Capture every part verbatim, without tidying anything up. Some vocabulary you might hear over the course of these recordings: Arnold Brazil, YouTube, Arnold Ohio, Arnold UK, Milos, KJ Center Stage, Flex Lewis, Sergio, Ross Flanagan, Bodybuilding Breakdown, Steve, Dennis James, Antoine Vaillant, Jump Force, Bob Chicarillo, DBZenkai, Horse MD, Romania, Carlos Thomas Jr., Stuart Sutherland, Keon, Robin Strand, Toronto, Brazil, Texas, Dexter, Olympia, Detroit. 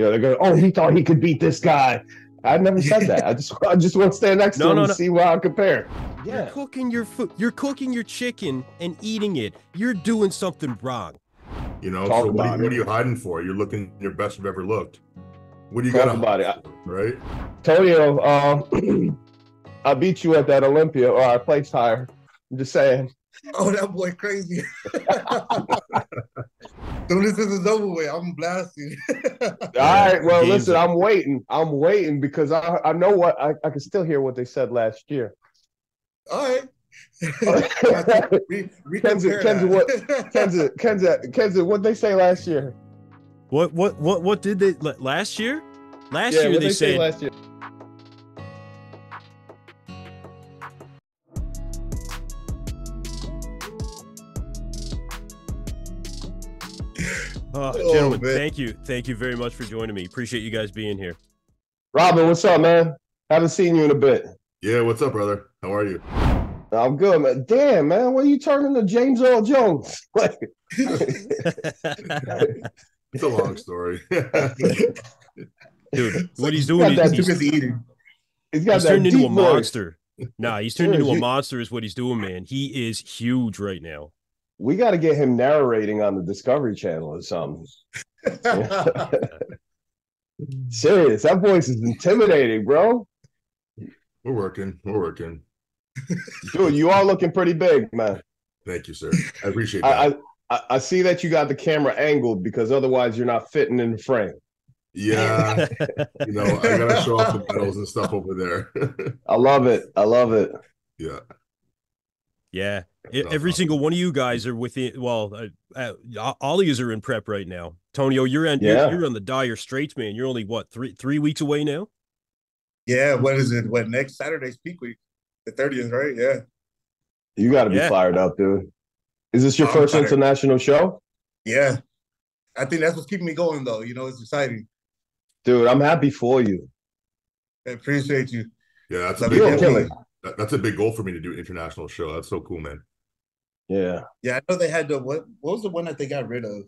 You know, they're going, oh, he thought he could beat this guy. I never said that. I just I just want to stand next no, to him no, and no. see where I compare. Yeah. You're cooking your food. You're cooking your chicken and eating it. You're doing something wrong. You know, so what, are you, what are you hiding for? You're looking your best you've ever looked. What do you got about it? Right? Tonio, um, I beat you at that Olympia, or I placed higher. I'm just saying. Oh, that boy crazy. So this is over with. I'm blasting. All right. Well, listen, I'm waiting. I'm waiting because I, I know what I, I can still hear what they said last year. All right. Kenza, Kenza, what, Kenza, Kenza, Kenza, what they say last year? What, what, what, what did they last year? Last yeah, year what they, they said. Last year. Oh, gentlemen, oh, thank you. Thank you very much for joining me. Appreciate you guys being here. Robin, what's up, man? Haven't seen you in a bit. Yeah, what's up, brother? How are you? I'm good, man. Damn, man, what are you turning to James Earl Jones? Like, it's a long story. Dude, what he's doing is he's, he's, eating. he's, got he's turned into a voice. monster. Nah, he's turned into a monster is what he's doing, man. He is huge right now. We got to get him narrating on the Discovery Channel or something. Serious. That voice is intimidating, bro. We're working. We're working. Dude, you are looking pretty big, man. Thank you, sir. I appreciate that. I, I, I see that you got the camera angled because otherwise you're not fitting in the frame. Yeah. You know, I got to show off the medals and stuff over there. I love it. I love it. Yeah. Yeah. Every single one of you guys are within. Well, uh, uh, all of you are in prep right now. Tonio, you're on. Yeah. You're, you're on the dire straits, man. You're only what three three weeks away now. Yeah. What is it? What next Saturday's peak week, the thirtieth, right? Yeah. You got to be yeah. fired up, dude. Is this your oh, first international show? Yeah, I think that's what's keeping me going, though. You know, it's exciting. Dude, I'm happy for you. I appreciate you. Yeah, that's a big goal. That's a big goal for me to do an international show. That's so cool, man. Yeah, yeah. I know they had the what? What was the one that they got rid of?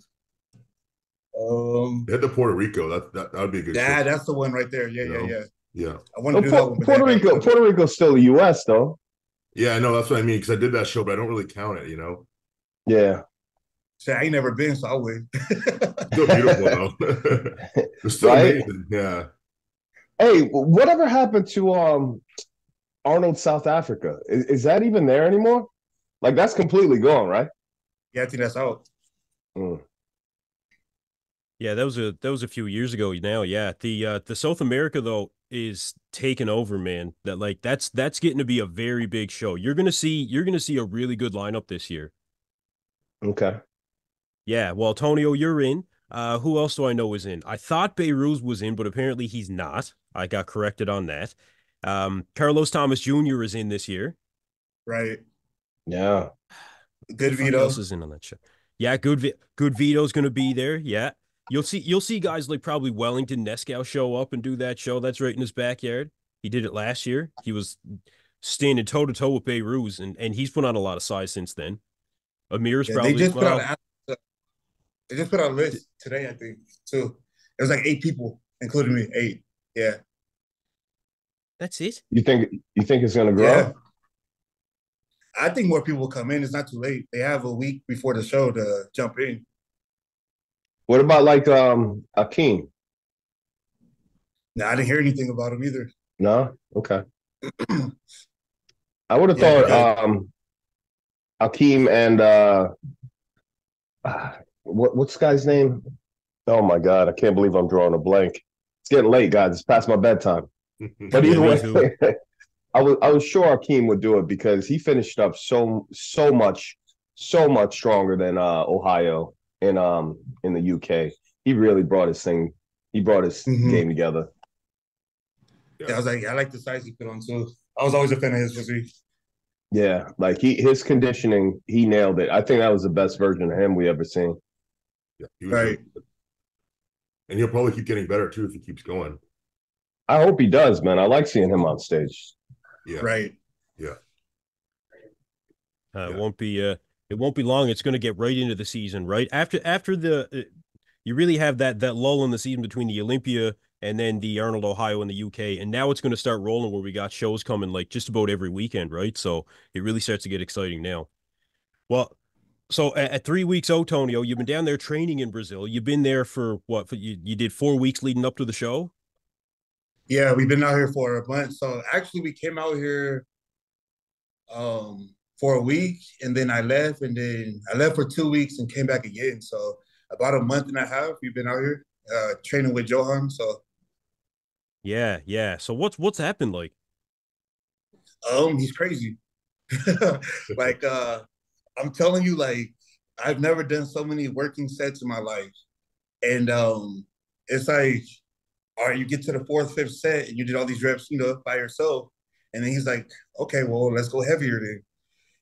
Um, they had the Puerto Rico. That that, that would be a good. Yeah, show. That's the one right there. Yeah, you yeah, know? yeah, yeah. I want to well, do Puerto, that one. Puerto Rico. Back. Puerto Rico's still the U S though. Yeah, I know. That's what I mean because I did that show, but I don't really count it. You know. Yeah. See, I ain't never been, so I would. Still beautiful though. It's still right? amazing. Yeah. Hey, whatever happened to um Arnold, South Africa? Is, is that even there anymore? Like, that's completely gone, right? Yeah, I think that's out. Mm. Yeah, that was a that was a few years ago now. Yeah, the uh, the South America though is taking over, man. That like that's that's getting to be a very big show. You're gonna see you're gonna see a really good lineup this year. Okay. Yeah. Well, Tonio, you're in. Uh, who else do I know is in? I thought Beirut was in, but apparently he's not. I got corrected on that. Um, Carlos Thomas Junior is in this year. Right. Yeah. Good Vito else is in on that show. Yeah, good good Vito's gonna be there. Yeah. You'll see you'll see guys like probably Wellington Nescow show up and do that show. That's right in his backyard. He did it last year. He was standing toe to toe with Beirut, and, and he's put on a lot of size since then. Amir's yeah, probably they just, well, put out a, they just put out a list today, I think, too. It was like eight people, including me. Eight. Yeah. That's it. You think you think it's gonna grow? Yeah. I think more people will come in. It's not too late. They have a week before the show to jump in. What about like um, Akeem? No, I didn't hear anything about him either. No? Okay. I would have yeah, thought um, Akeem and uh, what, what's the guy's name? Oh, my God. I can't believe I'm drawing a blank. It's getting late, guys. It's past my bedtime. But either way, I was I was sure Akeem would do it because he finished up so so much so much stronger than uh, Ohio in um in the U K. He really brought his thing. He brought his mm-hmm. game together. Yeah, I was like, I like the size he put on too. I was always a fan of his physique. Yeah, like he his conditioning, he nailed it. I think that was the best version of him we ever seen. Yeah, he was right. Good. And he'll probably keep getting better too if he keeps going. I hope he does, man. I like seeing him on stage. Yeah. Right. Yeah. Uh, yeah. It won't be. Uh, it won't be long. It's going to get right into the season, right after after the uh, you really have that that lull in the season between the Olympia and then the Arnold, Ohio, and the U K. And now it's going to start rolling where we got shows coming like just about every weekend, right? So it really starts to get exciting now. Well, so at, at three weeks out, Tonio, you've been down there training in Brazil. You've been there for what? For, you, you did four weeks leading up to the show? Yeah, we've been out here for a month. So actually we came out here um, for a week, and then I left, and then I left for two weeks and came back again. So about a month and a half we've been out here uh, training with Johan. So. Yeah, yeah. So what's what's happened like? Um, he's crazy. Like uh I'm telling you, like I've never done so many working sets in my life. And um it's like, all right, you get to the fourth, fifth set and you did all these reps, you know, by yourself. And then he's like, okay, well, let's go heavier then.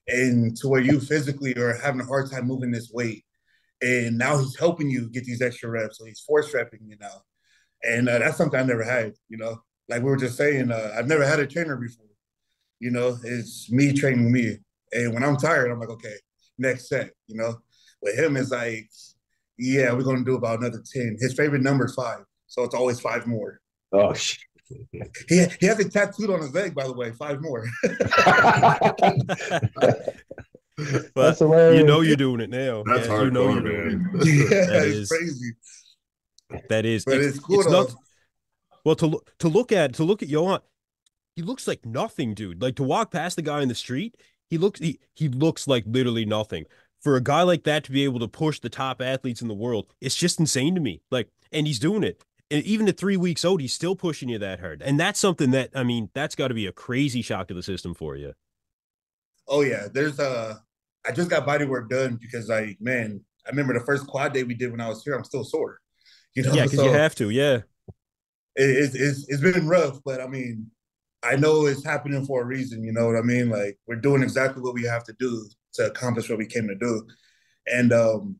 And to where you physically are having a hard time moving this weight. And now he's helping you get these extra reps. So he's force repping you now. And uh, that's something I never had, you know. Like we were just saying, uh, I've never had a trainer before. You know, it's me training me. And when I'm tired, I'm like, okay, next set, you know. With him, it's like, yeah, we're going to do about another ten. His favorite number is five. So it's always five more. Oh, shit. He, he has it tattooed on his leg, by the way, five more. But you know you're doing it now. That's yeah, hardcore, you know man. Yeah, that it's is. Crazy. That is, but it's, it's cool. It's not, well, to look to look at to look at Johan, he looks like nothing, dude. Like to walk past the guy in the street, he looks he, he looks like literally nothing. For a guy like that to be able to push the top athletes in the world, it's just insane to me. Like, and he's doing it. And even at three weeks old, he's still pushing you that hard. And that's something that, I mean, that's got to be a crazy shock to the system for you. Oh yeah, there's uh, I just got body work done because, like, man, I remember the first quad day we did when I was here. I'm still sore. You know, yeah, because so you have to, yeah. It, it, it's, it's been rough, but, I mean, I know it's happening for a reason, you know what I mean? Like, we're doing exactly what we have to do to accomplish what we came to do. And um,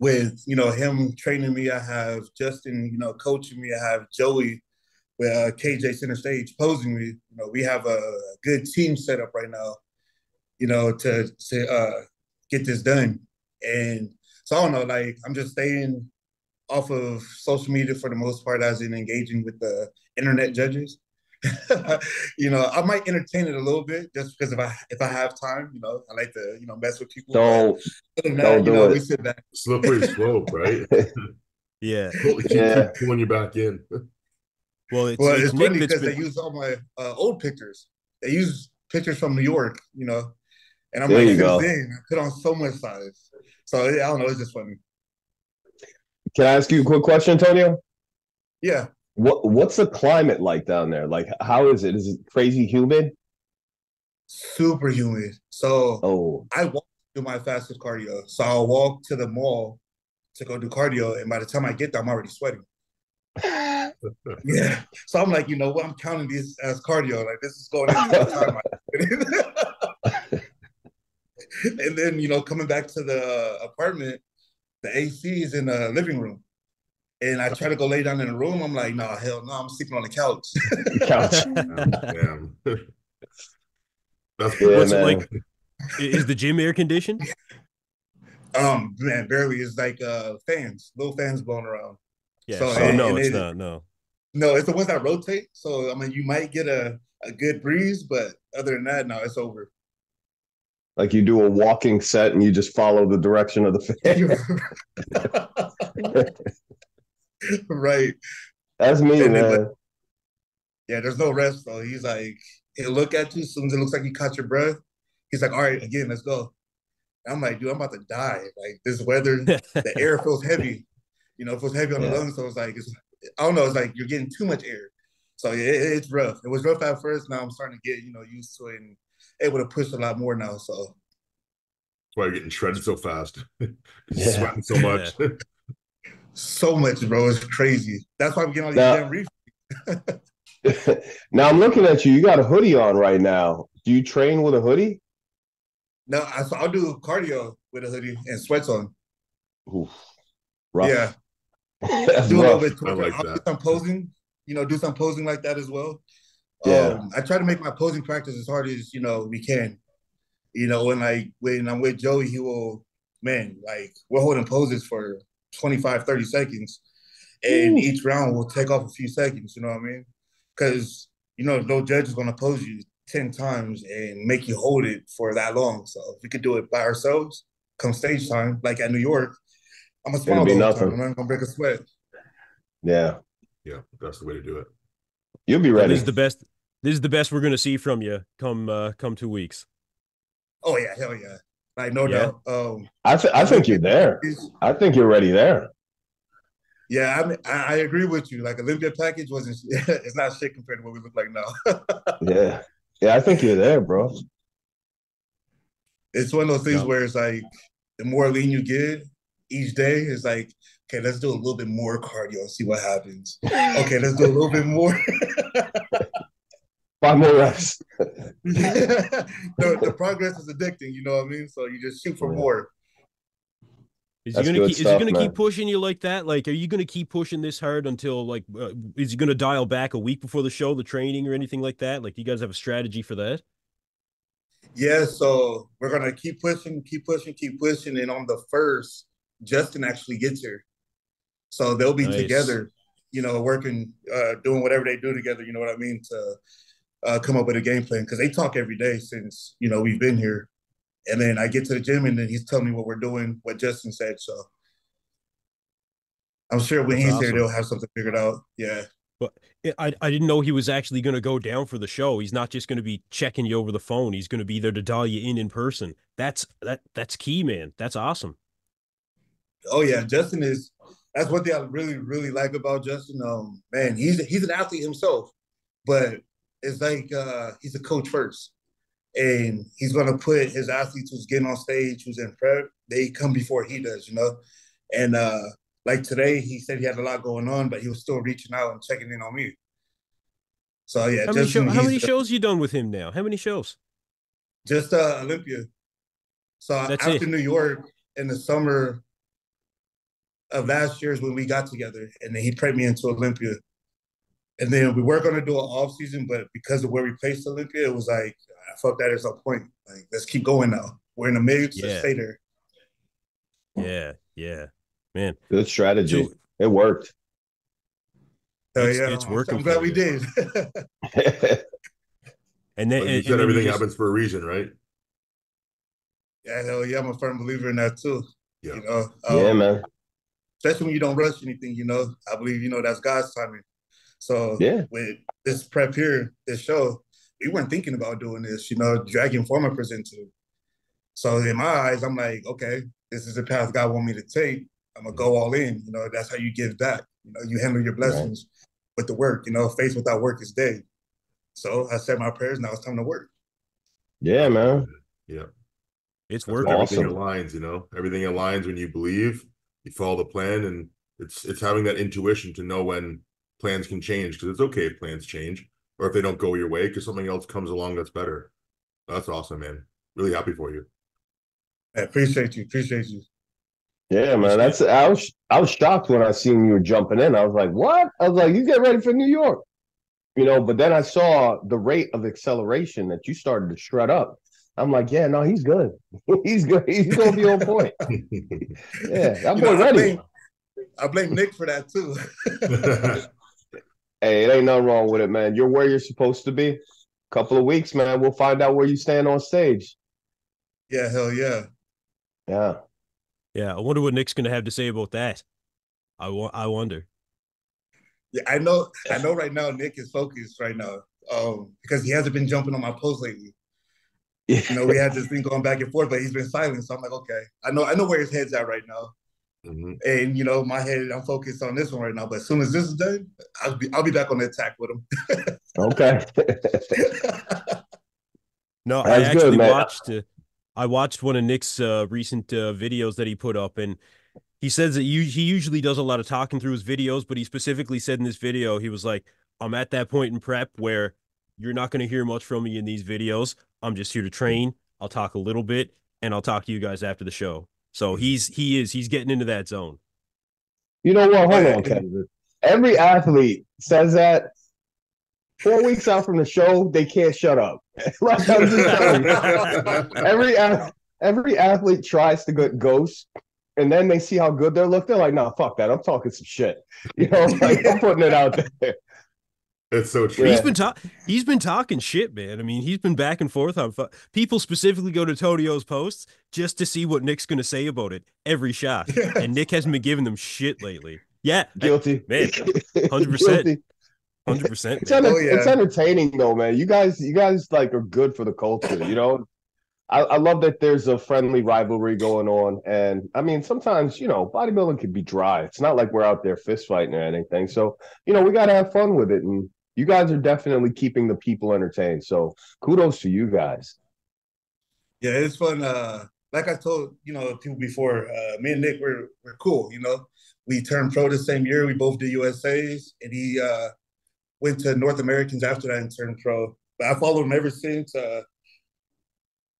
with, you know, him training me, I have Justin, you know, coaching me. I have Joey with uh, K J Center Stage posing me. You know, we have a good team set up right now, you know, to, to uh, get this done. And so, I don't know, like, I'm just staying off of social media for the most part, as in engaging with the internet judges. You know, I might entertain it a little bit just because if I if I have time, you know, I like to, you know, mess with people. Don't, don't that, do you know, it. We sit back. Slippery slope, right? Yeah. Keep, yeah. Keep pulling you back in. Well, it's, well, it's, it's funny because been... they use all my uh, old pictures. They use pictures from New York, you know, and I'm there like, dang, I put on so much size. So I don't know, it's just funny. Can I ask you a quick question, Antonio? Yeah. What What's the climate like down there? Like, how is it? Is it crazy humid? Super humid. So oh. I walk to do my fastest cardio. So I'll walk to the mall to go do cardio. And by the time I get there, I'm already sweating. Yeah. So I'm like, you know what? I'm counting these as cardio. Like, this is going into time. And then, you know, coming back to the apartment, the A C is in the living room. And I try to go lay down in the room. I'm like, no, nah, hell no, I'm sleeping on the couch. Couch. Damn. That's yeah, what's it like. Is the gym air conditioned? Um, man, barely. It's like uh fans, little fans blowing around. Yeah, so, so and, no, and it's it, not, no. No, it's the ones that rotate. So I mean you might get a, a good breeze, but other than that, no, it's over. Like you do a walking set and you just follow the direction of the fan. Right. That's me, and man. Like, yeah, there's no rest, though. He's like, he'll look at you as soon as it looks like you caught your breath. He's like, all right, again, let's go. And I'm like, dude, I'm about to die. Like, this weather, the air feels heavy. You know, it feels heavy on yeah. the lungs. So it's like, it's, I don't know, it's like you're getting too much air. So it, it's rough. It was rough at first. Now I'm starting to get, you know, used to it. And, able to push a lot more now, so that's why you're getting shredded so fast. Yeah. Sweating so much. Yeah. So much, bro. It's crazy. That's why I'm getting all these damn reefs. Now I'm looking at you. You got a hoodie on right now. Do you train with a hoodie? No, I, so I'll do cardio with a hoodie and sweats on. Oof. Rough. Yeah. That's do rough. A little bit. I like I'll that. Do some posing, you know, do some posing like that as well. Yeah. Um, I try to make my posing practice as hard as, you know, we can. You know, and like when I'm with Joey, he will, man, like we're holding poses for twenty-five, thirty seconds. And Ooh. Each round will take off a few seconds, you know what I mean? Because, you know, no judge is going to pose you ten times and make you hold it for that long. So if we could do it by ourselves, come stage time, like at New York, I'm going to smile the whole time. I'm not going to break a sweat. Yeah. Yeah, that's the way to do it. You'll be ready. This is the best, this is the best we're going to see from you come uh, come two weeks. Oh, yeah, hell yeah. Like, no yeah. doubt. Um, I, th I think you're there. I think you're ready there. Yeah, I mean, I agree with you. Like, Olympia package wasn't, it's not shit compared to what we look like now. yeah. Yeah, I think you're there, bro. It's one of those things yeah. where it's like, the more lean you get each day, it's like, okay, let's do a little bit more cardio and see what happens. Okay, let's do a little bit more. Five more reps. the, the progress is addicting, you know what I mean? So you just shoot for yeah. more. Is he gonna keep, stuff, is he gonna man. keep pushing you like that? Like, are you gonna keep pushing this hard until like? Uh, is he gonna dial back a week before the show, the training, or anything like that? Like, do you guys have a strategy for that? Yeah, so we're gonna keep pushing, keep pushing, keep pushing, and on the first, Justin actually gets here, so they'll be nice. together, you know, working, uh, doing whatever they do together. You know what I mean? To uh, come up with a game plan, because they talk every day since you know we've been here. And then I get to the gym, and then he's telling me what we're doing, what Justin said. So I'm sure when That's he's awesome. Here, they'll have something figured out. Yeah. But I, I didn't know he was actually going to go down for the show. He's not just going to be checking you over the phone. He's going to be there to dial you in in person. That's that that's key, man. That's awesome. Oh, yeah. Justin is – that's one thing I really, really like about Justin. Um, man, he's, he's an athlete himself, but it's like uh, he's a coach first. And he's going to put his athletes who's getting on stage, who's in prep, they come before he does, you know? And uh, like today, he said he had a lot going on, but he was still reaching out and checking in on me. So, yeah. How many, show, how many shows you done with him now? How many shows? Just uh, Olympia. So That's after it. New York in the summer of last year is when we got together. And then he prepped me into Olympia. And then we were going to do an off season, but because of where we placed Olympia, it was like, I felt that is a point. Like, let's keep going now. We're in the mix. Yeah. Let's stay there. Yeah, yeah, man. Good strategy. Dude. It worked. So, it's, yeah, it's working. I'm glad we did. and then like you and, said and then everything just... happens for a reason, right? Yeah, hell yeah. I'm a firm believer in that too. Yeah, you know? um, yeah, man. Especially when you don't rush anything, you know. I believe you know that's God's timing. So yeah, with this prep here, this show. We weren't thinking about doing this, you know, Dragon Former presented. So in my eyes, I'm like, okay, this is the path God want me to take. I'm going to go all in. You know, that's how you give back. You know, you handle your blessings right. with the work. You know, faith without work is dead. So I said my prayers. Now it's time to work. Yeah, man. Yeah. It's working. Everything awesome. aligns, you know. Everything aligns when you believe. You follow the plan. And it's, it's having that intuition to know when plans can change. Because it's okay if plans change. Or if they don't go your way, because something else comes along that's better. That's awesome, man. Really happy for you. I appreciate you. Appreciate you. Yeah, man. That's I was I was shocked when I seen you jumping in. I was like, what? I was like, you get ready for New York, you know. But then I saw the rate of acceleration that you started to shred up. I'm like, yeah, no, he's good. he's good. He's gonna be on point. yeah, that boy ready. I blame, I blame Nick for that too. Hey, it ain't nothing wrong with it, man. You're where you're supposed to be. Couple of weeks, man. We'll find out where you stand on stage. Yeah, hell yeah. Yeah. Yeah, I wonder what Nick's going to have to say about that. I, I wonder. Yeah, I know I know right now Nick is focused right now um, because he hasn't been jumping on my post lately. Yeah. You know, we had this thing going back and forth, but he's been silent. So I'm like, okay, I know, I know where his head's at right now. Mm-hmm. And you know, my head, I'm focused on this one right now. But as soon as this is done, I'll be I'll be back on the attack with him. okay. no, That's I actually good, watched uh, I watched one of Nick's uh, recent uh, videos that he put up, and he says that you, he usually does a lot of talking through his videos, but he specifically said in this video, he was like, "I'm at that point in prep where you're not going to hear much from me in these videos. I'm just here to train. I'll talk a little bit, and I'll talk to you guys after the show." So he's he is he's getting into that zone. You know what? Hold on, Kevin. Every athlete says that four weeks out from the show, they can't shut up. like, I'm just telling you. Every every athlete tries to get ghost and then they see how good they're looked. They're like, no, nah, fuck that. I'm talking some shit. You know, like, I'm putting it out there. It's so true. He's yeah. been talking. He's been talking shit, man. I mean, he's been back and forth on fu- people. Specifically, go to Tonio's posts just to see what Nick's going to say about it every shot. Yes. And Nick hasn't been giving them shit lately. Yeah, guilty, I, man. one hundred percent. one hundred percent. It's, enter- oh, yeah. it's entertaining though, man. You guys, you guys like are good for the culture. You know, I, I love that there's a friendly rivalry going on. And I mean, sometimes, you know, bodybuilding can be dry. It's not like we're out there fist fighting or anything. So, you know, we got to have fun with it. And you guys are definitely keeping the people entertained. So kudos to you guys. Yeah, it's fun. Uh, like I told, you know, people before, uh, me and Nick, we're, we're cool. You know, we turned pro the same year. We both did U S A's and he, uh, went to North Americans after that and turned pro. But I followed him ever since. Uh,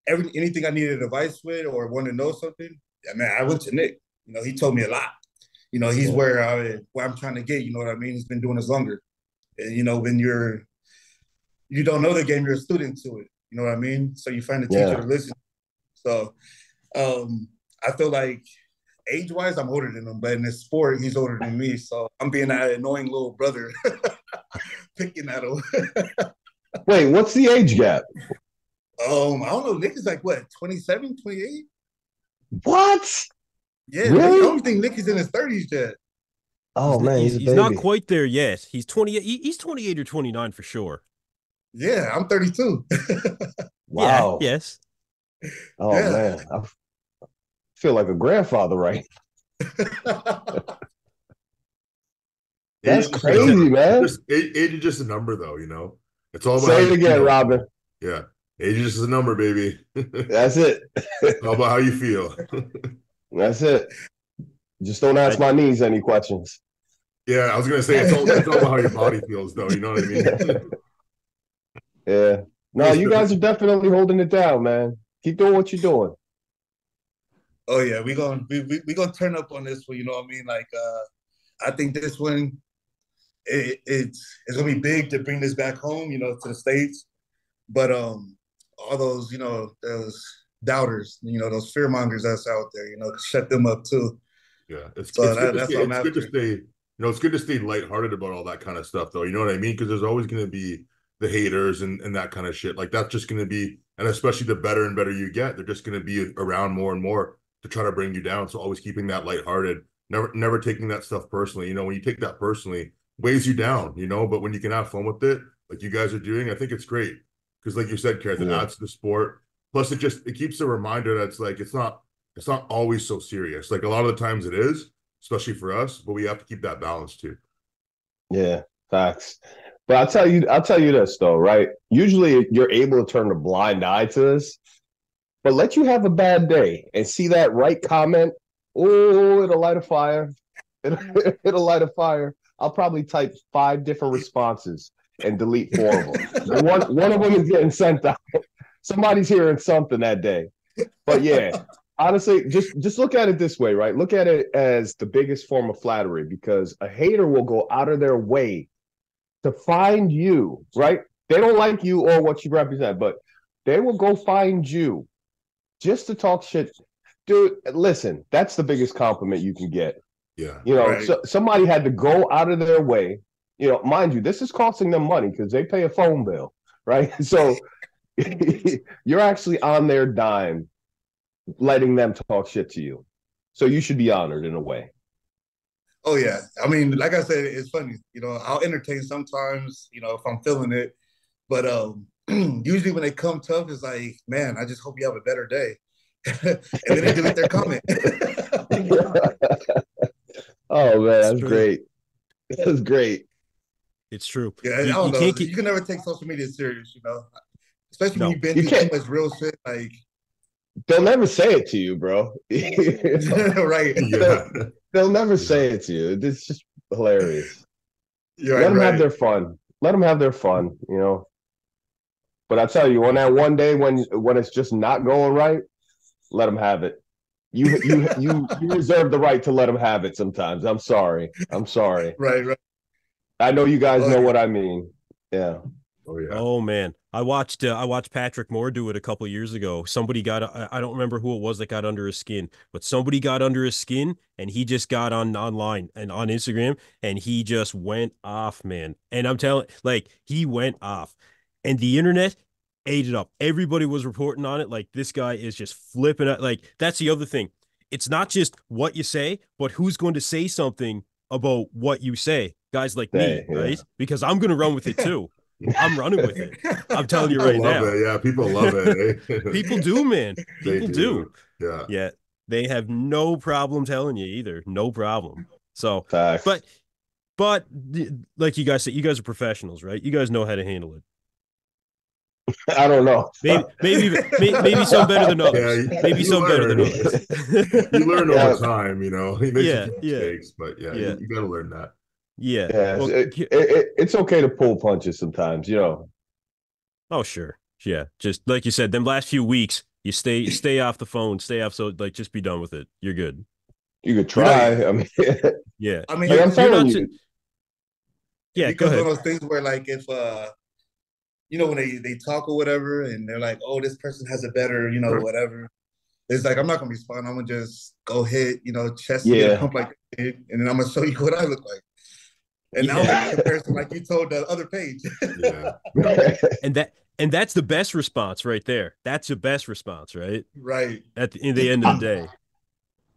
every anything I needed advice with or wanted to know something, I mean, I went to Nick. You know, he told me a lot. You know, he's where, I, where I'm trying to get, you know what I mean? He's been doing this longer. And, you know, when you're, you don't know the game, you're a student to it. You know what I mean? So you find a teacher yeah. to listen. So um, I feel like age-wise, I'm older than him. But in this sport, he's older than me. So I'm being that annoying little brother. Picking that up. Wait, what's the age gap? Um, I don't know. Nick is like, what, twenty-seven, twenty-eight? What? Yeah, really? Nick, I don't think Nick is in his thirties yet. Oh, he's, man, he's, he's, a baby. He's not quite there yet. He's twenty-eight. He, he's twenty-eight or twenty-nine for sure. Yeah, I'm thirty-two. Wow. Yeah, yes. Oh, yeah. Man. I feel like a grandfather, right? That's it's crazy, just, man. Just, age is just a number, though, you know? It's all about Say it again, feel. Robin. Yeah. Age is just a number, baby. That's it. It's all about how you feel. That's it. Just don't ask my knees any questions. Yeah, I was going to say, it's all, it's all about how your body feels, though. You know what I mean? Yeah. No, you guys are definitely holding it down, man. Keep doing what you're doing. Oh, yeah. We're going we, we, we gonna turn up on this one, you know what I mean? Like, uh, I think this one... It, it's it's gonna be big to bring this back home, you know, to the States. But um, all those, you know, those doubters, you know, those fear mongers that's out there, you know, shut them up too. Yeah, it's, so it's that, good, that's to, stay, it's good to stay. You know, it's good to stay lighthearted about all that kind of stuff, though. You know what I mean? Because there's always gonna be the haters and and that kind of shit. Like that's just gonna be, and especially the better and better you get, they're just gonna be around more and more to try to bring you down. So always keeping that lighthearted, never never taking that stuff personally. You know, when you take that personally, weighs you down, you know, but when you can have fun with it, like you guys are doing, I think it's great. Because like you said, Kareth, yeah. it adds to the sport. Plus it just, it keeps a reminder that it's like, it's not, it's not always so serious. Like a lot of the times it is, especially for us, but we have to keep that balance too. Yeah, facts. But I'll tell you, I'll tell you this though, right? Usually you're able to turn a blind eye to this, but let you have a bad day and see that right comment. Oh, it'll light a fire. It'll, it'll light a fire. I'll probably type five different responses and delete four of them. one, one of them is getting sent out. Somebody's hearing something that day. But yeah, honestly, just, just look at it this way, right? Look at it as the biggest form of flattery because a hater will go out of their way to find you, right? They don't like you or what you represent, but they will go find you just to talk shit. Dude, listen, that's the biggest compliment you can get. Yeah, you know, right. so, somebody had to go out of their way. You know, mind you, this is costing them money because they pay a phone bill, right? So you're actually on their dime, letting them talk shit to you. So you should be honored in a way. Oh yeah, I mean, like I said, it's funny. You know, I'll entertain sometimes. You know, if I'm feeling it, but um, usually when they come tough, it's like, man, I just hope you have a better day, and then they delete their comment. Oh, man, that's, that's great. That's great. It's true. Yeah, you, I don't you know. Can't get... You can never take social media serious, you know? Especially no. when you've been you through too much real shit. Like, they'll never say it to you, bro. Right. Yeah. They'll, they'll never say it to you. It's just hilarious. You're Let right, them right. have their fun. Let them have their fun, you know? But I tell you, on that one day when when it's just not going right, let them have it. You you you you reserve the right to let them have it sometimes. I'm sorry. I'm sorry. Right, right. I know you guys know what I mean. Yeah. Oh yeah. Oh man, I watched uh, I watched Patrick Moore do it a couple years ago. Somebody got I don't remember who it was that got under his skin, but somebody got under his skin, and he just got on online and on Instagram, and he just went off, man. And I'm telling, like, he went off, and the internet ate it up. Everybody was reporting on it. Like, this guy is just flipping out. Like, that's the other thing. It's not just what you say, but who's going to say something about what you say. Guys like hey, me, yeah. right? Because I'm going to run with it too. I'm running with it. I'm telling you right now. It. Yeah, people love it. Eh? People do, man. People do. do. Yeah. Yeah. They have no problem telling you either. No problem. So, Facts. but, but like you guys said, you guys are professionals, right? You guys know how to handle it. I don't know. Maybe, maybe, maybe some better than others. Yeah, maybe some learn. better than others. You learn yeah. over time, you know. He makes yeah, mistakes, yeah. but yeah, yeah. You, you gotta learn that. Yeah, yeah well, it, it, it, it's okay to pull punches sometimes, you know. Oh sure, yeah. Just like you said, them last few weeks, you stay stay off the phone, stay off. So like, just be done with it. You're good. You could try. Not, I mean, yeah. I mean, like, I'm telling you. To, yeah, go ahead. One of those things where, like, if uh, you know, when they they talk or whatever, and they're like, "Oh, this person has a better," you know, whatever. It's like, I'm not gonna respond. I'm gonna just go hit, you know, chest yeah. pump like, and then I'm gonna show you what I look like. And yeah. now that comparison, like you told the other page. yeah. Right. And that and that's the best response right there. That's the best response, right? Right. At the, in the end of the day.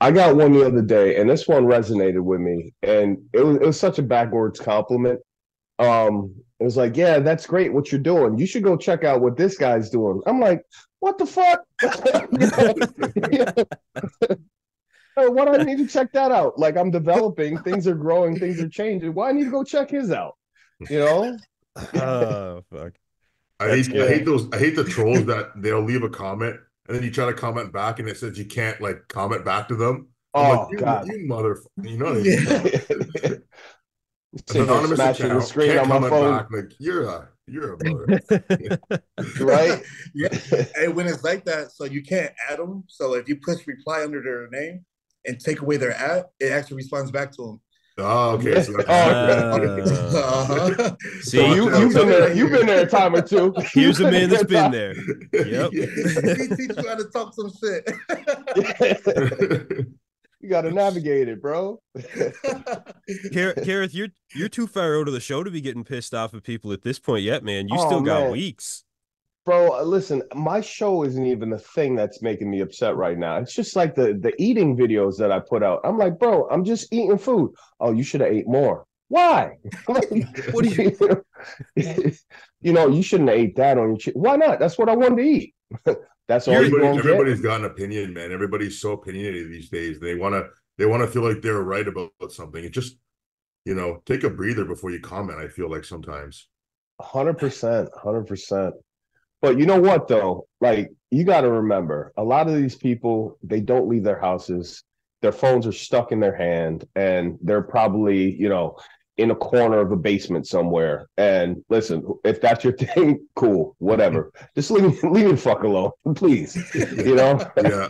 I got one the other day, and this one resonated with me. And it was, it was such a backwards compliment. Um, it was like, yeah, that's great what you're doing. You should go check out what this guy's doing. I'm like, what the fuck? yeah. Hey, why do I need to check that out? Like, I'm developing, things are growing, things are changing. Why I need to go check his out? You know? Oh fuck. I That's hate good. I hate those I hate the trolls that they'll leave a comment and then you try to comment back and it says you can't like comment back to them. I'm oh like, you, God. you motherfucker, you know what I mean? Yeah. Anonymous smashing account, the screen can't on my comment phone. Back. Like, you're a you're a mother. Right? Yeah. And when it's like that, so you can't add them. So if you push reply under their name and take away their ad, it actually responds back to them. Oh, okay. So uh, uh-huh. See, so you, you've, been there, you've been there a time or two. Here's a man that's been there. Yep. He teach you how to talk some shit. You got to navigate it, bro. Kareth, you're you're too far out of the show to be getting pissed off at people at this point yet, man. You oh, still got man. weeks. Bro, listen, my show isn't even the thing that's making me upset right now. It's just like the, the eating videos that I put out. I'm like, bro, I'm just eating food. Oh, you should have ate more. Why? What do you You know, you shouldn't have ate that on your chin. Why not? That's what I wanted to eat. That's all Everybody, you Everybody's get. got an opinion, man. Everybody's so opinionated these days. They want to they want to feel like they're right about something. It just, you know, take a breather before you comment, I feel like sometimes. one hundred percent. one hundred percent. But you know what, though? Like, you got to remember, a lot of these people, they don't leave their houses. Their phones are stuck in their hand, and they're probably, you know, in a corner of a basement somewhere. And listen, if that's your thing, cool, whatever. Just leave, leave the fuck alone, please. You know? Yeah.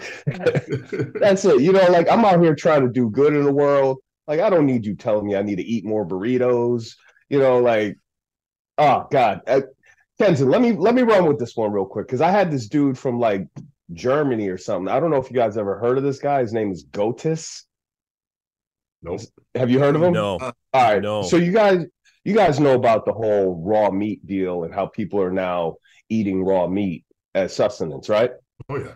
That's it. You know, like, I'm out here trying to do good in the world. Like, I don't need you telling me I need to eat more burritos. You know, like, oh, God. I, Kenton, let me let me run with this one real quick, because I had this dude from like Germany or something. I don't know if you guys ever heard of this guy. His name is Gotis. Nope. Have you heard of him? No. All right. No. So you guys, you guys know about the whole raw meat deal and how people are now eating raw meat as sustenance, right? Oh yeah.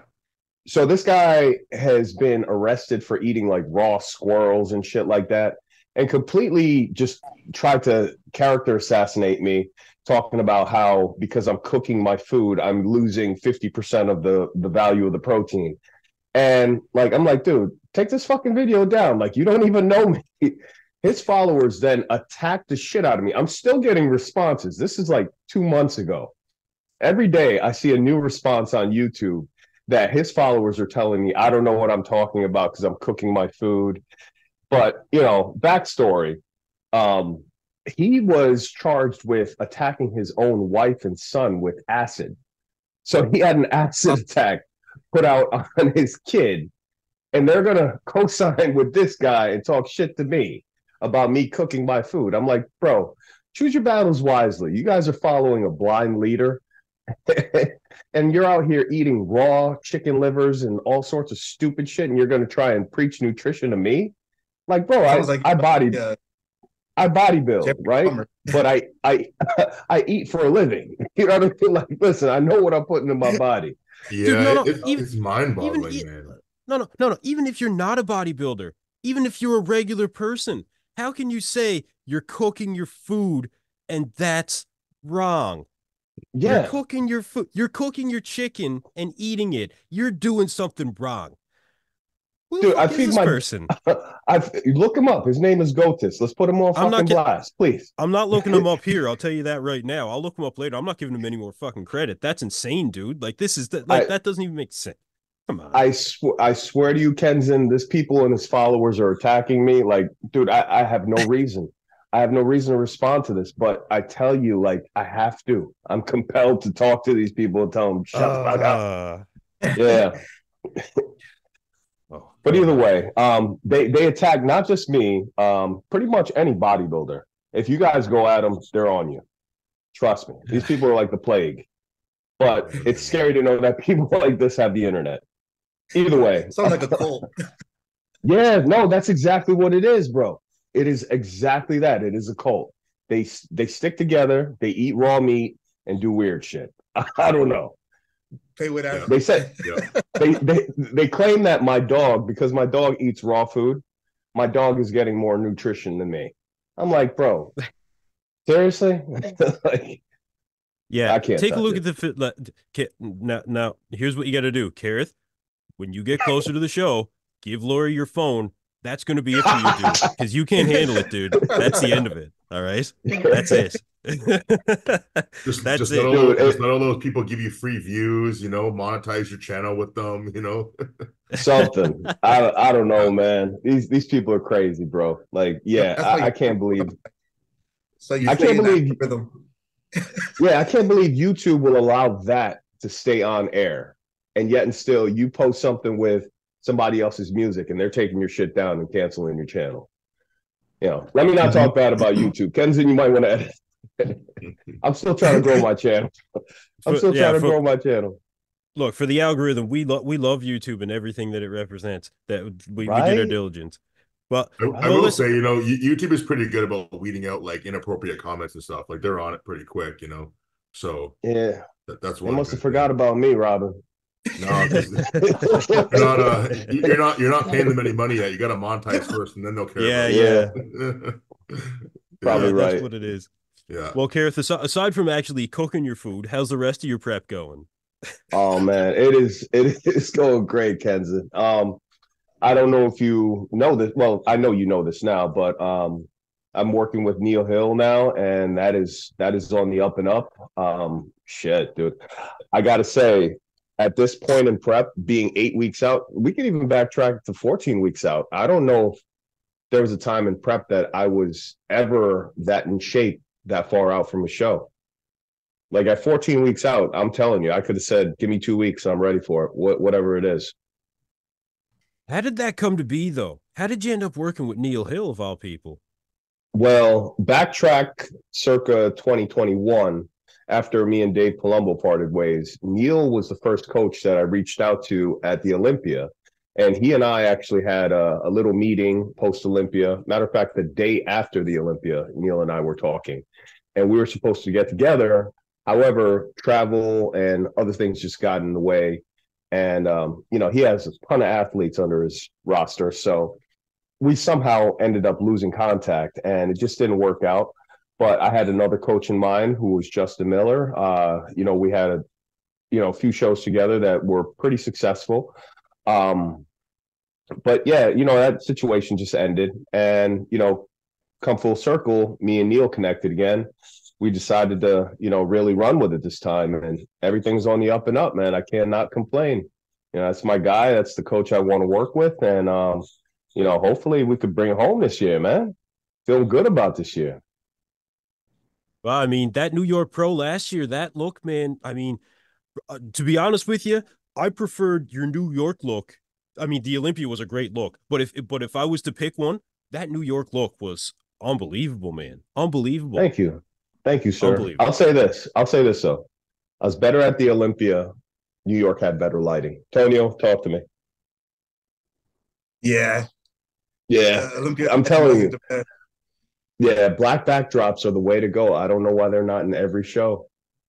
So this guy has been arrested for eating like raw squirrels and shit like that, and completely just tried to character assassinate me, talking about how because I'm cooking my food, I'm losing fifty percent of the, the value of the protein. And like, I'm like, dude, take this fucking video down. Like, you don't even know me. His followers then attacked the shit out of me. I'm still getting responses. This is like two months ago. Every day I see a new response on YouTube that his followers are telling me, I don't know what I'm talking about because I'm cooking my food. But, you know, backstory. Um, he was charged with attacking his own wife and son with acid. So he had an acid attack put out on his kid. And they're going to co-sign with this guy and talk shit to me about me cooking my food. I'm like, bro, choose your battles wisely. You guys are following a blind leader, and you're out here eating raw chicken livers and all sorts of stupid shit, and you're going to try and preach nutrition to me? Like, bro, I, I, like, I body, uh, I bodybuild, Jeffrey right? But I, I, I eat for a living. You know what I mean? Like, listen, I know what I'm putting in my body. Yeah, Dude, no, no, it, even, it's mind-boggling, even, man. No, no, no, no. Even if you're not a bodybuilder, even if you're a regular person, how can you say you're cooking your food and that's wrong? Yeah, you're cooking your food. You're cooking your chicken and eating it. You're doing something wrong. Who Dude, I feed my person. I look him up. His name is Gotis. Let's put him on fucking blast, please. I'm not looking him up here. I'll tell you that right now. I'll look him up later. I'm not giving him any more fucking credit. That's insane, dude. Like this is the, like I, that doesn't even make sense. Come on. I swear, I swear to you, Kenzen, this people and his followers are attacking me. Like, dude, I, I have no reason. I have no reason to respond to this, but I tell you, like, I have to. I'm compelled to talk to these people and tell them, shut uh, the fuck up. Yeah. Oh, but either way, um, they, they attack not just me, um, pretty much any bodybuilder. If you guys go at them, they're on you. Trust me. These people are like the plague. But it's scary to know that people like this have the internet. Either way. Sounds like a cult. Yeah, no, that's exactly what it is, bro. It is exactly that. It is a cult. They they stick together. They eat raw meat and do weird shit. I don't know. Pay whatever. Yeah. They said yeah. they, they they claim that my dog, because my dog eats raw food, my dog is getting more nutrition than me. I'm like, bro, seriously? Like, yeah, I can't. Take a look it. at the fit. Now, now, here's what you got to do, Kareth. When you get closer to the show, give Lori your phone. That's going to be it for you, dude, because you can't handle it, dude. That's the end of it. All right? That's it. just, That's just it. Let all, just let all those people give you free views, you know, monetize your channel with them, you know. Something. I I don't know, man. These these people are crazy, bro. Like, yeah, I, like, I can't believe. So you I can't believe. Yeah, I can't believe YouTube will allow that to stay on air. And yet and still, you post something with somebody else's music and they're taking your shit down and canceling your channel. You know, let me not talk bad about YouTube. Kenzen, you might want to edit. I'm still trying to grow my channel. I'm still yeah, trying to for, grow my channel. Look, for the algorithm, we love we love YouTube and everything that it represents. That we, right? we did our diligence. Well, I, I will listen. say, you know, YouTube is pretty good about weeding out like inappropriate comments and stuff. Like they're on it pretty quick, you know. So yeah, that, that's why. They must have forgot about me, Robin. No, you're not, uh, you're not you're not paying them any money yet. You got to monetize first, and then they'll care. Yeah, about you. yeah. Probably yeah, right. That's what it is. Yeah. Well, Kareth, aside from actually cooking your food, how's the rest of your prep going? Oh man, it is it is going great, Kenzen. Um, I don't know if you know this. Well, I know you know this now, but um, I'm working with Neal Hill now, and that is that is on the up and up. Um, shit, dude, I gotta say. At this point in prep, being eight weeks out, we could even backtrack to fourteen weeks out. I don't know if there was a time in prep that I was ever that in shape that far out from a show. Like at fourteen weeks out, I'm telling you, I could have said, give me two weeks. I'm ready for it, wh- whatever it is. How did that come to be, though? How did you end up working with Neal Hill, of all people? Well, backtrack circa twenty twenty-one. After me and Dave Palumbo parted ways, Neal was the first coach that I reached out to at the Olympia. And he and I actually had a, a little meeting post-Olympia. Matter of fact, the day after the Olympia, Neal and I were talking. And we were supposed to get together. However, travel and other things just got in the way. And, um, you know, he has a ton of athletes under his roster. So we somehow ended up losing contact. And it just didn't work out. But I had another coach in mind who was Justin Miller. Uh, you know, we had, a, you know, a few shows together that were pretty successful. Um, but, yeah, you know, that situation just ended. And, you know, come full circle, me and Neal connected again. We decided to, you know, really run with it this time. And everything's on the up and up, man. I cannot complain. You know, that's my guy. That's the coach I want to work with. And, um, you know, hopefully we could bring it home this year, man. Feel good about this year. Well, I mean, that New York Pro last year, that look, man, I mean, uh, to be honest with you, I preferred your New York look. I mean, the Olympia was a great look, but if but if I was to pick one, that New York look was unbelievable, man. Unbelievable. Thank you. Thank you, sir. I'll say this. I'll say this, though. I was better at the Olympia. New York had better lighting. Tonio, talk to me. Yeah. Yeah. Uh, Olympia, I'm telling you. Bad. Yeah, black backdrops are the way to go. I don't know why they're not in every show.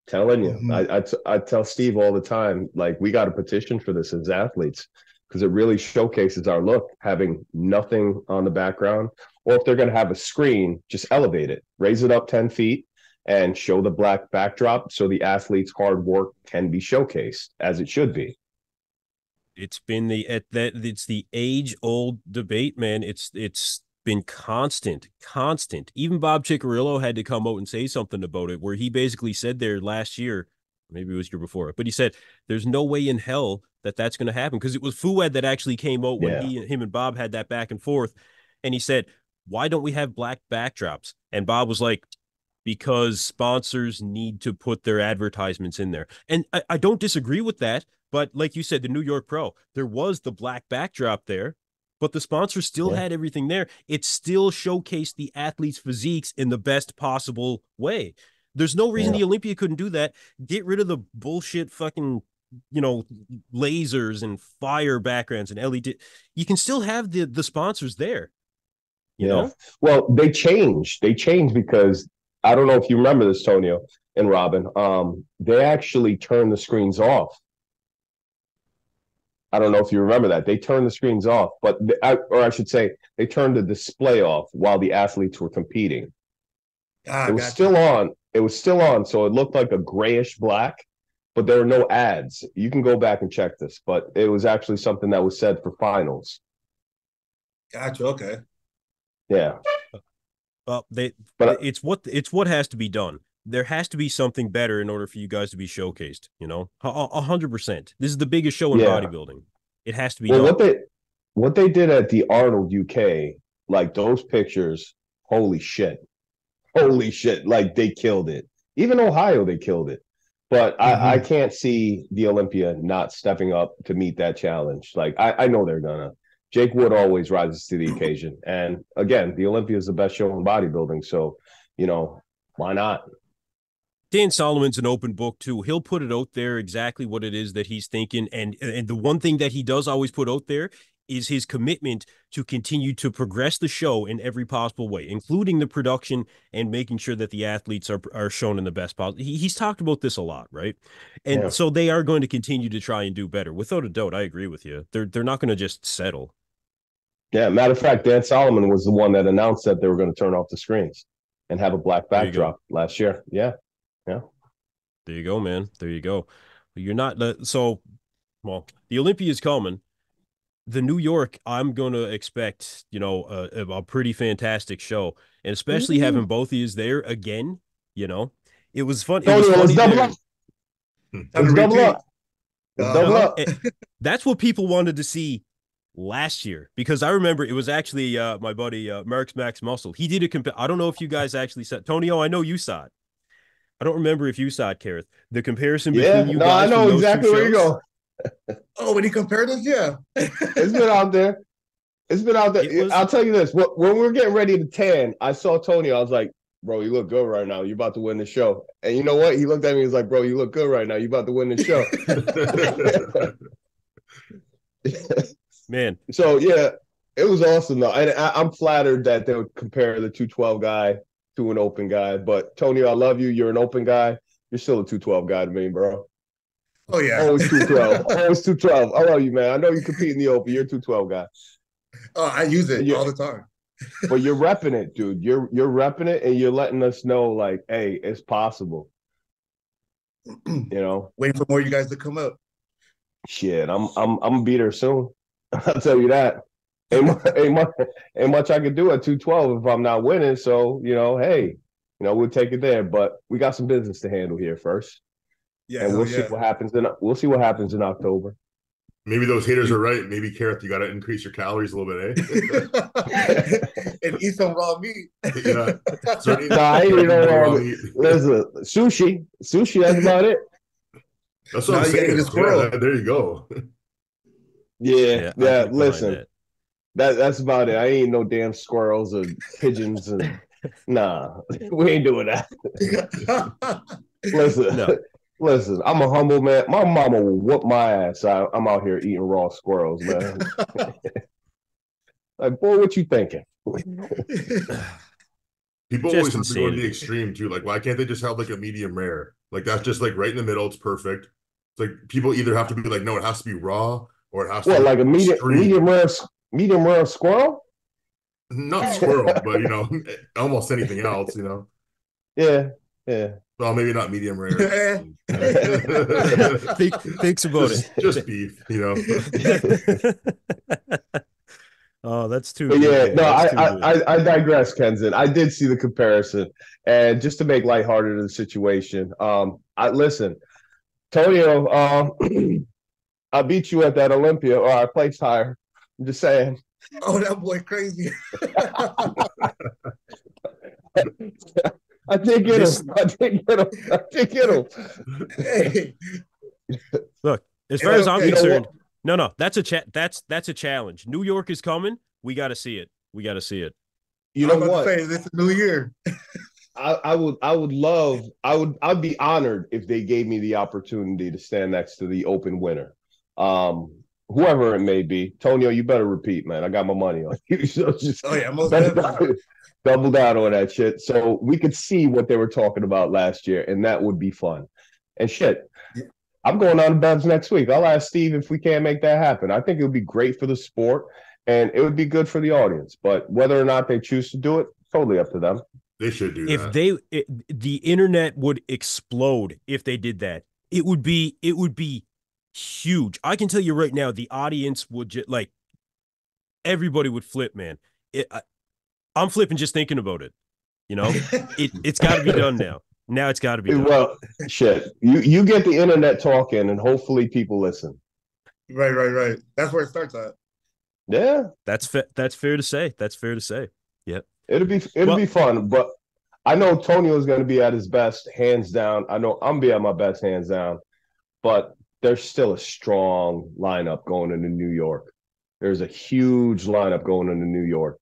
Telling you. Mm-hmm. I, I, t- I tell Steve all the time, like, we got a petition for this as athletes because it really showcases our look, having nothing on the background. Or if they're going to have a screen, just elevate it. Raise it up ten feet and show the black backdrop so the athlete's hard work can be showcased, as it should be. It's been the at that it's the age-old debate, man. It's it's been constant, constant. Even Bob Chicarillo had to come out and say something about it, where he basically said there last year, maybe it was year before, but he said there's no way in hell that that's going to happen, because it was Fuad that actually came out when yeah. he, him and Bob had that back and forth, and he said, why don't we have black backdrops? And Bob was like, because sponsors need to put their advertisements in there. And I, I don't disagree with that, but like you said, the New York Pro, there was the black backdrop there, but the sponsor still yeah. had everything there. It still showcased the athletes' physiques in the best possible way. There's no reason yeah. the Olympia couldn't do that. Get rid of the bullshit fucking, you know, lasers and fire backgrounds and L E D. You can still have the, the sponsors there. You yeah. know? Well, they changed. They changed because, I don't know if you remember this, Tonio and Robin, um, they actually turned the screens off. I don't know if you remember that. They turned the screens off, but they, I, or I should say they turned the display off while the athletes were competing. Ah, it was gotcha. still on. It was still on, so it looked like a grayish black, but there were no ads. You can go back and check this, but it was actually something that was said for finals. Gotcha, okay. Yeah. Uh, they, but it's what it's what has to be done. There has to be something better in order for you guys to be showcased. You know, a hundred percent. This is the biggest show in yeah. bodybuilding. It has to be. Well, done. what they what they did at the Arnold U K, like those pictures. Holy shit! Holy shit! Like they killed it. Even Ohio, they killed it. But mm-hmm. I, I can't see the Olympia not stepping up to meet that challenge. Like I, I know they're gonna. Jake Wood always rises to the occasion. And again, the Olympia is the best show in bodybuilding. So, you know, why not? Dan Solomon's an open book, too. He'll put it out there exactly what it is that he's thinking. And, and the one thing that he does always put out there is his commitment to continue to progress the show in every possible way, including the production and making sure that the athletes are are shown in the best possible. He, he's talked about this a lot, right? And yeah. so they are going to continue to try and do better. Without a doubt, I agree with you. They're, they're not going to just settle. Yeah, matter of fact, Dan Solomon was the one that announced that they were going to turn off the screens and have a black backdrop last year. Yeah, yeah. There you go, man. There you go. You're not – so, well, the Olympia is coming. The New York, I'm going to expect, you know, a, a pretty fantastic show, and especially mm-hmm. having both of you there again, you know. It was fun. It was oh, funny double up. It was double up. Uh, double up. That's what people wanted to see last year, because I remember it was actually uh my buddy uh Mark's Max Muscle. He did a comp- I don't know if you guys actually saw Tonio. I know you saw it. I don't remember if you saw it, Kareth. The comparison between yeah, you no, guys. I know exactly where you go. Oh, when he compared us, yeah. It's been out there. It's been out there. Was, I'll tell you this. When we were getting ready to tan, I saw Tonio. I was like, bro, you look good right now. You're about to win the show. And you know what? He looked at me and was like, bro, you look good right now. You're about to win the show. Man. So, yeah, it was awesome, though. And I, I'm flattered that they would compare the two twelve guy to an open guy. But, Tonio, I love you. You're an open guy. You're still a two twelve guy to me, bro. Oh, yeah. Always two twelve. Always two twelve. I love you, man. I know you compete in the open. You're a two twelve guy. Oh, I use it all the time. But you're repping it, dude. You're, you're repping it, and you're letting us know, like, hey, it's possible. You know? Waiting for more of you guys to come up. Shit, I'm I'm I'm gonna be there soon. I'll tell you that. Ain't much, ain't much, ain't much I could do at two twelve if I'm not winning. So, you know, hey, you know, we'll take it there. But we got some business to handle here first. Yeah, and we'll yeah. see what happens in we'll see what happens in October. Maybe those haters are right. Maybe Kareth, you got to increase your calories a little bit, eh? And eat some raw meat. Yeah. So no, I ain't eating no raw meat. Listen, sushi, sushi. That's about it. That's what now I'm saying. Yeah, there you go. Yeah, yeah. yeah listen, That that's about it. I ain't no damn squirrels or pigeons and nah. We ain't doing that. Listen, no. listen, I'm a humble man. My mama will whoop my ass. I, I'm out here eating raw squirrels, man. Like, boy, what you thinking? People just always have to go to the extreme too. Like, why can't they just have like a medium rare? Like that's just like right in the middle. It's perfect. It's like people either have to be like, no, it has to be raw, or it has to well, be like a medium medium rare medium rare squirrel. Not squirrel, but you know, almost anything else. You know. Yeah. Yeah. Well, maybe not medium rare. Think, thinks about just, it. Just beef, you know. Oh, that's too. But yeah, no, I, too I, I I digress, Kenzen. I did see the comparison, and just to make lighthearted of the situation, um, I listen, Tonio, um, I beat you at that Olympia, or I placed higher. I'm just saying. Oh, that boy crazy. I did get him. I did get him. I did get him. Hey. Look, as far as I'm concerned. No, no, that's a cha- that's that's a challenge. New York is coming. We got to see it. We got to see it. You know what? It's a new year. I, I would, I would love, I would, I'd be honored if they gave me the opportunity to stand next to the open winner, um, whoever it may be. Tonio, you better repeat, man. I got my money on you. So just oh yeah, most definitely. Double down on that shit. So we could see what they were talking about last year, and that would be fun. And shit. Yeah. I'm going on to Bevs next week. I'll ask Steve if we can't make that happen. I think it would be great for the sport, and it would be good for the audience. But whether or not they choose to do it, totally up to them. They should do if that. If they, it, the internet would explode if they did that. It would be, it would be huge. I can tell you right now, the audience would just like everybody would flip, man. It, I, I'm flipping just thinking about it. You know, it it's got to be done now. Now it's got to be done. Well, shit. You you get the internet talking, and hopefully people listen. Right, right, right. That's where it starts at. Yeah, that's fa- that's fair to say. That's fair to say. Yep. It'll be it'll well, be fun, but I know Tonio is going to be at his best, hands down. I know I'm be at my best, hands down. But there's still a strong lineup going into New York. There's a huge lineup going into New York.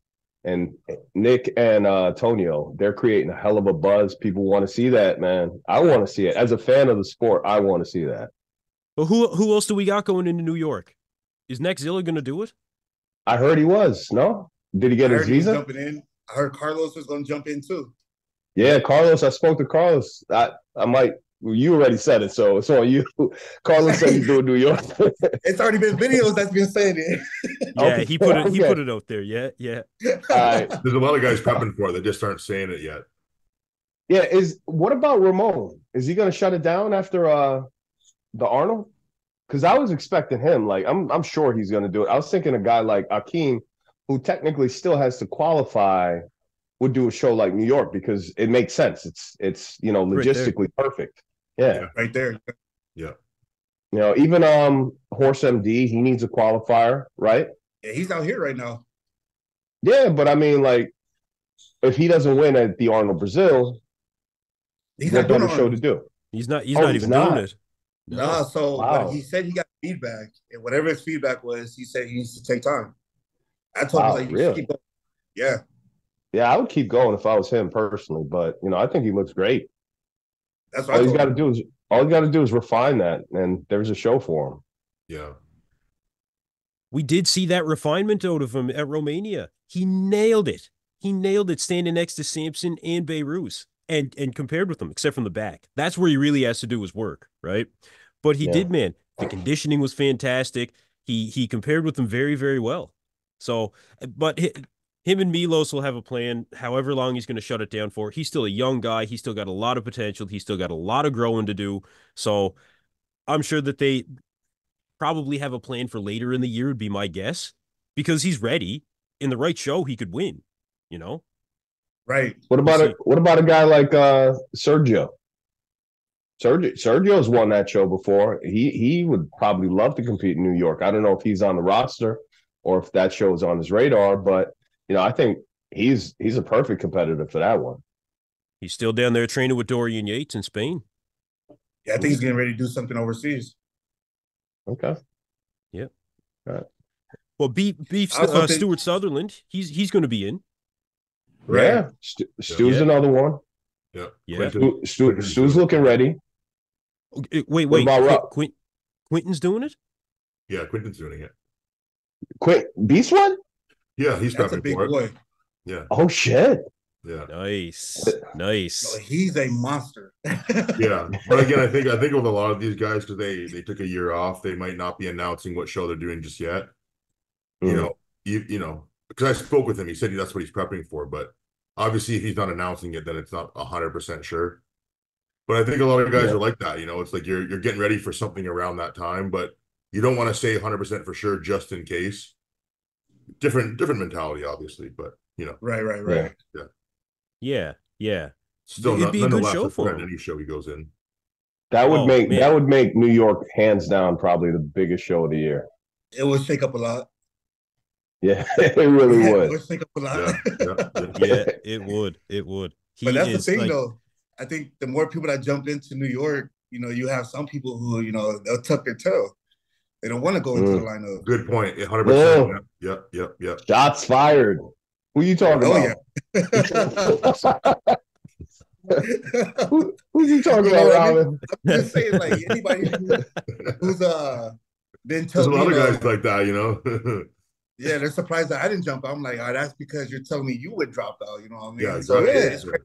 And Nick and uh, Tonio, they're creating a hell of a buzz. People want to see that, man. I want to see it. As a fan of the sport, I want to see that. Well, who who else do we got going into New York? Is Nexzilla going to do it? I heard he was. No? Did he get I his visa? Jumping in. I heard Carlos was going to jump in, too. Yeah, Carlos. I spoke to Carlos. I, I might. Well, you already said it, so it's on you. Carlos said he's doing New York. It's already been videos that's been saying it. Yeah, he put it. He put it out there. Yeah, yeah. All right. There's a lot of guys prepping for it that just aren't saying it yet. Yeah. Is what about Ramon? Is he going to shut it down after uh, the Arnold? Because I was expecting him. Like I'm, I'm sure he's going to do it. I was thinking a guy like Akeem, who technically still has to qualify, would do a show like New York because it makes sense. It's it's you know logistically right perfect. Yeah. yeah, right there. Yeah, you know, even um, Horse M D, he needs a qualifier, right? Yeah, he's out here right now. Yeah, but I mean, like, if he doesn't win at the Arnold Brazil, he's not doing a show to do. He's not. He's oh, not he's even not. doing it. No, nah, so wow. But he said he got feedback, and whatever his feedback was, he said he needs to take time. I told wow, him like, you really? keep going. Yeah, yeah, I would keep going if I was him personally, but you know, I think he looks great. That's all you got to do is all you got to do is refine that, and there's a show for him. Yeah, we did see that refinement out of him at Romania. He nailed it. He nailed it standing next to Sampson and Beirut, and and compared with them, except from the back. That's where he really has to do his work, right? But he yeah. did, man. The conditioning was fantastic. He he compared with them very very well. So, but. He, Him and Milos will have a plan, however long he's going to shut it down for. He's still a young guy. He's still got a lot of potential. He's still got a lot of growing to do. So I'm sure that they probably have a plan for later in the year would be my guess, because he's ready. In the right show, he could win, you know? Right. What about a, what about a guy like uh, Sergio? Sergio? Sergio's won that show before. He, he would probably love to compete in New York. I don't know if he's on the roster or if that show is on his radar, but you know, I think he's he's a perfect competitor for that one. He's still down there training with Dorian Yates in Spain. Yeah, I think he's getting ready to do something overseas. Okay. Yep. All right. Well, Beef, Beef uh, they... Stuart Sutherland, he's he's going to be in. Right. Yeah, St- Stu's yeah. another one. Yeah, yeah. Stu, Stu, Stu's looking ready. Okay, wait, wait. What about Qu- Quint- Quentin's doing it? Yeah, Quentin's doing it. Quint, Beef's one? Yeah, he's prepping for it. Boy. Yeah. Oh shit. Yeah. Nice. Nice. Well, he's a monster. Yeah. But again, I think I think with a lot of these guys, because they, they took a year off, they might not be announcing what show they're doing just yet. Mm. You know, you you know, because I spoke with him. He said that's what he's prepping for. But obviously, if he's not announcing it, then it's not one hundred percent sure. But I think a lot of guys yeah. are like that. You know, it's like you're you're getting ready for something around that time, but you don't want to say one hundred percent for sure just in case. Different different mentality, obviously, but you know. Right, right, right. Yeah. Yeah, yeah. Still, it'd not, be a good show for him. Any show he goes in, that would oh, make man. that would make New York hands down probably the biggest show of the year. It would take up a lot. Yeah, it really yeah, would. It would take up a lot. Yeah, yeah, yeah. yeah it would. It would. He but that's the thing, like... though. I think the more people that jump into New York, you know, you have some people who, you know, they'll tuck their toe. They don't want to go mm. into the lineup. Good point. one hundred percent. Yeah. Yep. Yep. Yep. Shots fired. Who you talking oh, about? Yeah. who, who's you talking about, Robin? I'm just saying, like, anybody who, who's uh been telling me. There's a lot of guys like that, you know. Yeah, they're surprised that I didn't jump out. I'm like, oh, that's because you're telling me you would drop out. You know what I mean? Yeah, exactly. So, yeah, it's crazy.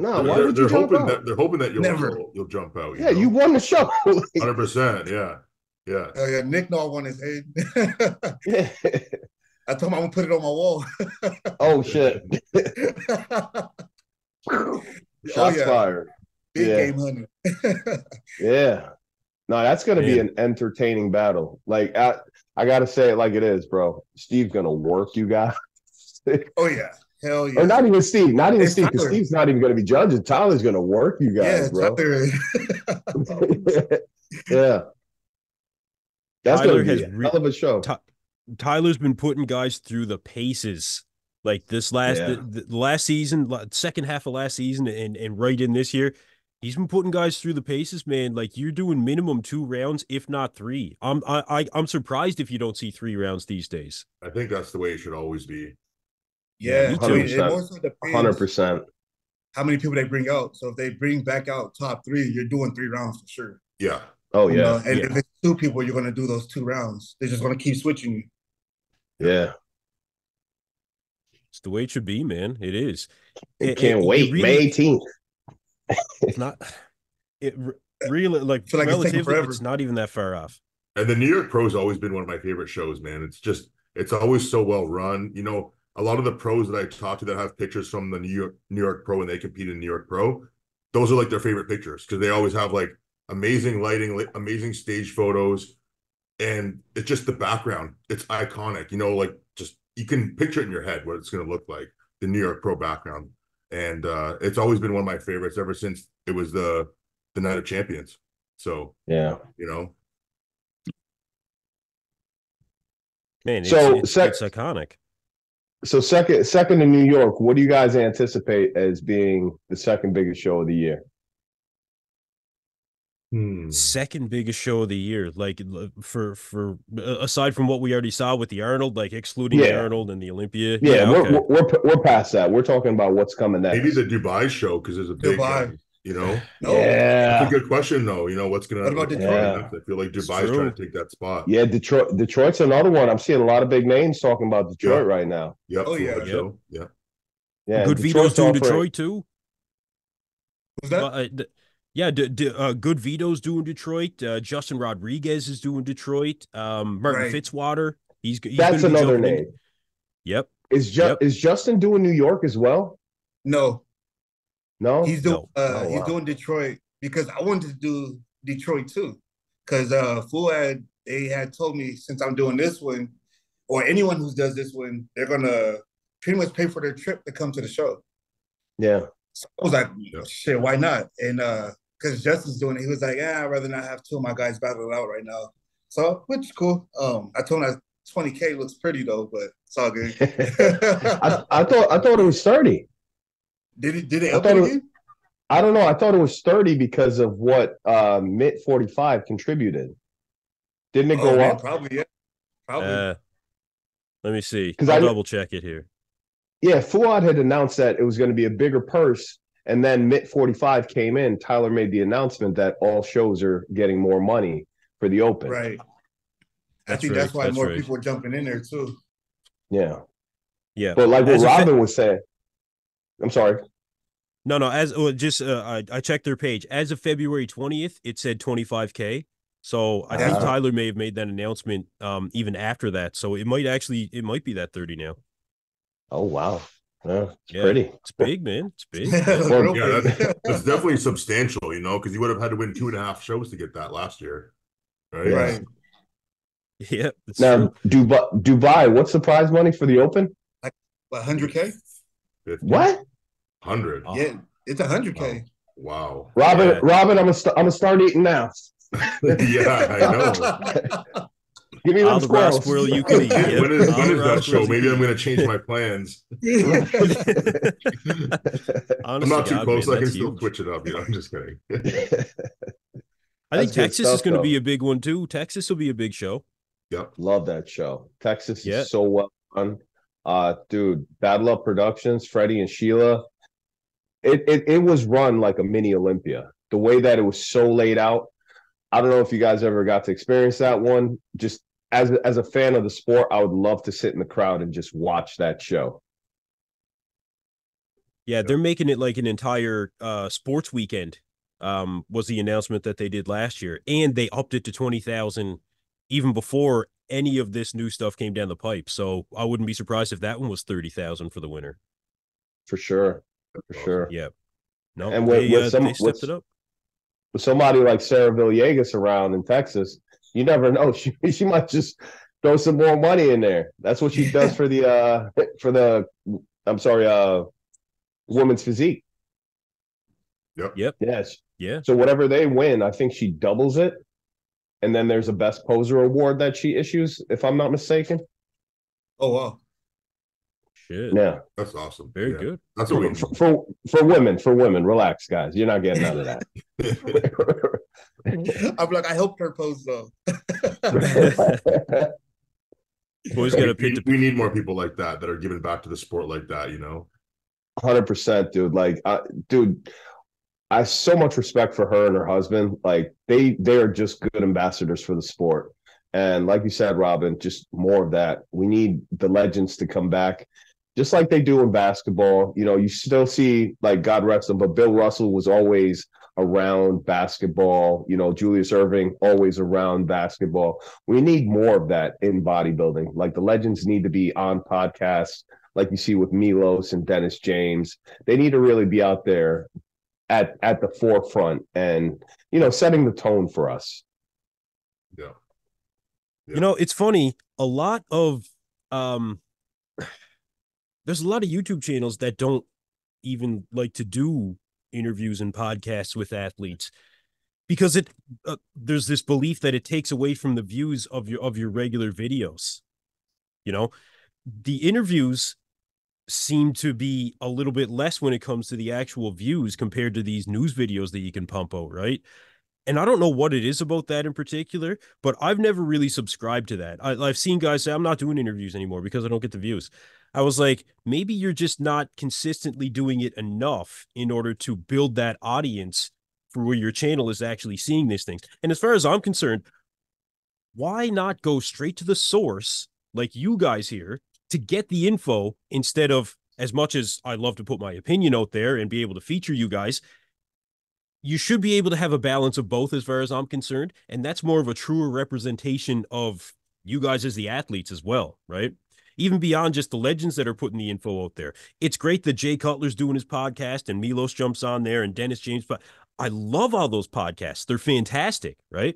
No, why they're, would you they're jump hoping out? That they're hoping that you'll Never. you'll jump out. You yeah, know? You won the show. one hundred percent. Yeah, yeah. Oh yeah, Nick Nall won his head. Yeah. I told him I'm gonna put it on my wall. Oh shit! Shots oh, fired. Big yeah. game hunter. Yeah. No, that's gonna Man. be an entertaining battle. Like I, I gotta say it like it is, bro. Steve's gonna work you guys. Oh yeah. Hell yeah. Or not even Steve. Not even it's Steve, because Steve's not even going to be judging. Tyler's going to work you guys, yeah, bro. Yeah. That's going to be a re- hell of a show. Ty- Tyler's been putting guys through the paces. Like this last yeah. the, the last season, second half of last season, and, and right in this year, he's been putting guys through the paces, man. Like you're doing minimum two rounds, if not three. I'm, I, I, I'm surprised if you don't see three rounds these days. I think that's the way it should always be. Yeah, one hundred percent. How many people they bring out? So if they bring back out top three, you're doing three rounds for sure. Yeah. Oh yeah. You know? And yeah. if it's two people, you're going to do those two rounds. They're just going to keep switching you. Yeah. It's the way it should be, man. It is. It can't it, wait. It really, May eighteenth. It's not. It really like, so like relatively, it's, forever. It's not even that far off. And the New York Pro has always been one of my favorite shows, man. It's just it's always so well run, you know. A lot of the pros that I talk to that have pictures from the New York New York Pro when they compete in New York Pro, those are like their favorite pictures because they always have like amazing lighting, li- amazing stage photos, and it's just the background. It's iconic, you know, like just you can picture it in your head what it's going to look like, the New York Pro background. And uh, it's always been one of my favorites ever since it was the the Night of Champions. So, yeah, you know. Man, it's, so, it's, sec- it's iconic. So second, second in New York, what do you guys anticipate as being the second biggest show of the year? Hmm. Second biggest show of the year, like for for aside from what we already saw with the Arnold, like excluding yeah. the Arnold and the Olympia. Yeah, yeah we're, okay. we're, we're we're past that. We're talking about what's coming next. Maybe the Dubai show because there's a big, Dubai. One, you know. No, yeah, that's a good question though. You know what's going to happen? What about Detroit? Yeah. I feel like Dubai's trying to take that spot. Yeah, Detroit. Detroit's another one. I'm seeing a lot of big names talking about Detroit yeah. right now. Yep. Oh yeah. Yeah. Yep. Yeah. Good Detroit's vetoes doing Detroit it. Too. Was that? Uh, d- yeah. D- d- uh, good vetoes doing Detroit. Uh, Justin Rodriguez is doing Detroit. Um, Martin right. Fitzwater. He's, he's that's another name. In. Yep. Is Ju- yep. is Justin doing New York as well? No. No, he's doing no. Uh, oh, he's wow. doing Detroit because I wanted to do Detroit too, because uh, Fuad they had told me since I'm doing this one, or anyone who does this one, they're gonna pretty much pay for their trip to come to the show. Yeah, so I was like, yeah. shit, why not? And because uh, Justin's doing it, he was like, yeah, I'd rather not have two of my guys battle it out right now. So which is cool. Um, I told him twenty K looks pretty though, but it's all good. I, I thought I thought it was thirty. Did it? Did it? I, up it was, I don't know. I thought it was thirty because of what uh, Mitt forty-five contributed. Didn't it oh, go man, up? Probably. Yeah. Probably. Uh, Let me see. I'll I double check it here. Yeah, Fuad had announced that it was going to be a bigger purse, and then Mitt forty-five came in. Tyler made the announcement that all shows are getting more money for the Open. Right. That's I think right. that's why that's more right. people are jumping in there, too. Yeah. Yeah. But like what As Robin was saying, I'm sorry. No, no. As well, just uh, I, I checked their page. As of February twentieth, it said twenty-five K. So I uh-huh. think Tyler may have made that announcement um, even after that. So it might actually, it might be that thirty now. Oh, wow. Yeah, it's yeah, pretty. It's big, man. It's big. Well, yeah, that's, that's definitely substantial, you know, because you would have had to win two and a half shows to get that last year. Right. Yeah. Right. Yeah. Now, true. Dubai, Dubai, what's the prize money for the Open? Like one hundred K? fifty. What? one hundred. Oh. Yeah, it's one hundred K. Wow. wow. Robin, yeah. Robin, I'm going st- to start eating now. Yeah, I know. Give me one squirrel. squirrel you can eat. Yep. When is, when is that show? Maybe I'm going to change my plans. I'm not too God, close. Man, I can huge. still switch it up. You know, I'm just kidding. I think Texas stuff, is going to be a big one too. Texas will be a big show. Yep, love that show. Texas yep. is so well done, uh, dude. Battle Up Productions, Freddie and Sheila. It it it was run like a mini Olympia. The way that it was so laid out. I don't know if you guys ever got to experience that one. Just as, as a fan of the sport, I would love to sit in the crowd and just watch that show. Yeah, they're making it like an entire uh, sports weekend um, was the announcement that they did last year. And they upped it to twenty thousand even before any of this new stuff came down the pipe. So I wouldn't be surprised if that one was thirty thousand for the winner. For sure. For sure. Yeah. No, and with, they, with uh, some, they stepped with... it up. With somebody like Sarah Villegas around in Texas, you never know. She she might just throw some more money in there. That's what she does for the uh for the I'm sorry, uh women's physique. Yep. Yep. Yes. Yeah. So whatever they win, I think she doubles it. And then there's a best poser award that she issues, if I'm not mistaken. Oh wow. Shit. Yeah. That's awesome. Very yeah. good. That's for, what for, for for women, for women. Relax, guys. You're not getting out of that. I'm like, I helped her pose though. Boys gotta pick we, we need more people like that that are giving back to the sport like that, you know. one hundred percent, dude. Like I, dude, I have so much respect for her and her husband. Like they they are just good ambassadors for the sport. And like you said, Robin, just more of that. We need the legends to come back. Just like they do in basketball, you know, you still see, like, God rest them, but Bill Russell was always around basketball. You know, Julius Erving, always around basketball. We need more of that in bodybuilding. Like, the legends need to be on podcasts, like you see with Milos and Dennis James. They need to really be out there at, at the forefront and, you know, setting the tone for us. Yeah. yeah. You know, it's funny. A lot of... um. There's a lot of YouTube channels that don't even like to do interviews and podcasts with athletes because it uh, there's this belief that it takes away from the views of your of your regular videos. You know, the interviews seem to be a little bit less when it comes to the actual views compared to these news videos that you can pump out, right? And I don't know what it is about that in particular, but I've never really subscribed to that. I, I've seen guys say, I'm not doing interviews anymore because I don't get the views. I was like, maybe you're just not consistently doing it enough in order to build that audience for where your channel is actually seeing these things. And as far as I'm concerned, why not go straight to the source like you guys here to get the info instead of, as much as I love to put my opinion out there and be able to feature you guys, you should be able to have a balance of both as far as I'm concerned. And that's more of a truer representation of you guys as the athletes as well, right? Even beyond just the legends that are putting the info out there. It's great that Jay Cutler's doing his podcast and Milos jumps on there and Dennis James. But I love all those podcasts. They're fantastic, right?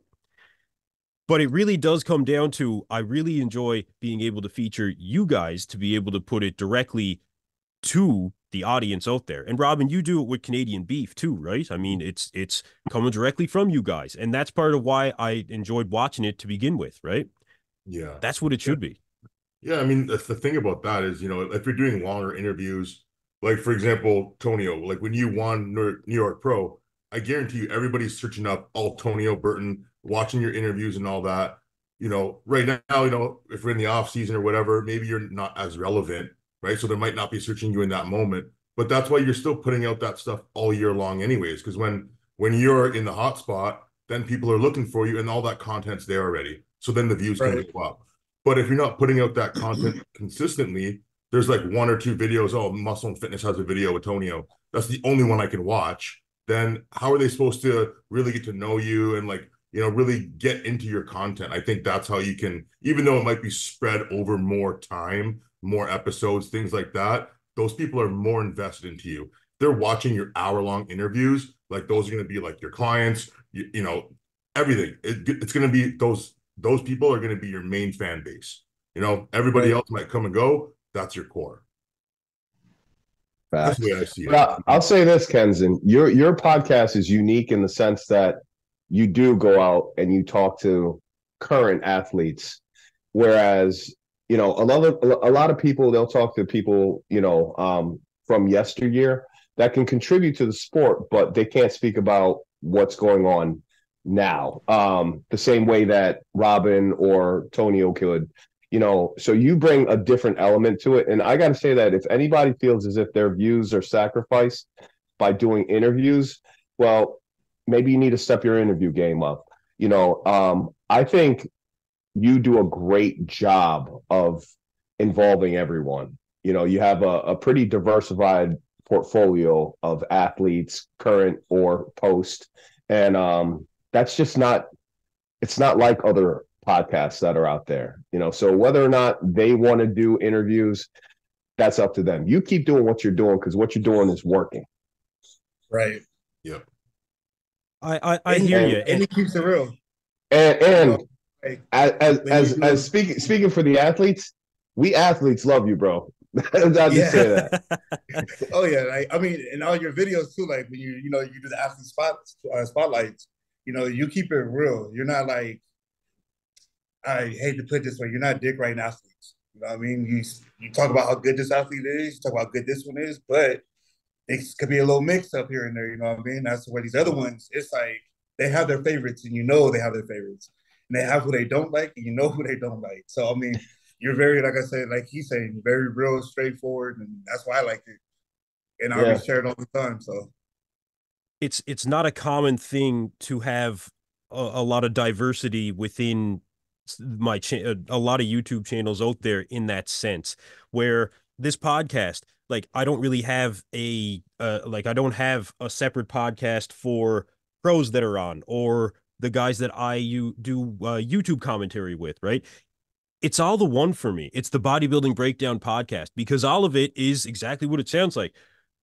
But it really does come down to, I really enjoy being able to feature you guys to be able to put it directly to the audience out there. And Robin, you do it with Canadian Beef too, right? I mean, it's it's coming directly from you guys. And that's part of why I enjoyed watching it to begin with, right? Yeah. That's what it should be. Yeah, I mean, that's the thing about that is, you know, if you're doing longer interviews, like, for example, Tonio, like when you won New York Pro, I guarantee you everybody's searching up all Tonio Burton, watching your interviews and all that. you know, right now, you know, if we're in the off season or whatever, maybe you're not as relevant, right? So they might not be searching you in that moment, but that's why you're still putting out that stuff all year long anyways. Cause when, when you're in the hot spot, then people are looking for you and all that content's there already. So then the views right. can go up. But if you're not putting out that content consistently, there's like one or two videos. Oh, Muscle and Fitness has a video with Tonio. That's the only one I can watch. Then how are they supposed to really get to know you and like, you know, really get into your content? I think that's how you can, even though it might be spread over more time, more episodes, things like that, those people are more invested into you. They're watching your hour-long interviews. Like those are going to be like your clients, you, you know, everything. It, it's going to be those, those people are going to be your main fan base. You know, everybody else might come and go. That's your core. That's the way I see it. Now, I'll say this, Kenzen. Your your podcast is unique in the sense that you do go out and you talk to current athletes, whereas, you know, a lot of a lot of people, they'll talk to people, you know, um, from yesteryear that can contribute to the sport, but they can't speak about what's going on now. Um, the same way that Robin or Tonio could. You know, so you bring a different element to it. And I got to say that if anybody feels as if their views are sacrificed by doing interviews, well, maybe you need to step your interview game up. You know, um, I think you do a great job of involving everyone. You know, you have a, a pretty diversified portfolio of athletes, current or post. And um, that's just not, it's not like other podcasts that are out there, you know, so whether or not they want to do interviews, that's up to them. You keep doing what you're doing because what you're doing is working. Right. Yep. I I, I and, hear and, you, and it keeps it real. And and right. as as as, as speaking speaking for the athletes, we athletes love you, bro. I'll just yeah. say that. Oh yeah, like, I mean, in all your videos too, like when you you know you do the athlete spot uh, spotlights, you know, you keep it real. You're not like, I hate to put it this way, you're not dick riding athletes. You know what I mean? You you talk about how good this athlete is, you talk about how good this one is, but it could be a little mix up here and there, you know what I mean? That's where these other ones, it's like they have their favorites and you know they have their favorites. And they have who they don't like and you know who they don't like. So, I mean, you're very, like I said, like he's saying, very real, straightforward, and that's why I like it. And I always share it all the time, so. It's, it's not a common thing to have a, a lot of diversity within my cha- a lot of YouTube channels out there in that sense, where this podcast, like I don't really have a uh, like I don't have a separate podcast for pros that are on or the guys that I you do uh, YouTube commentary with, right? It's all the one for me. It's the Bodybuilding Breakdown podcast because all of it is exactly what it sounds like.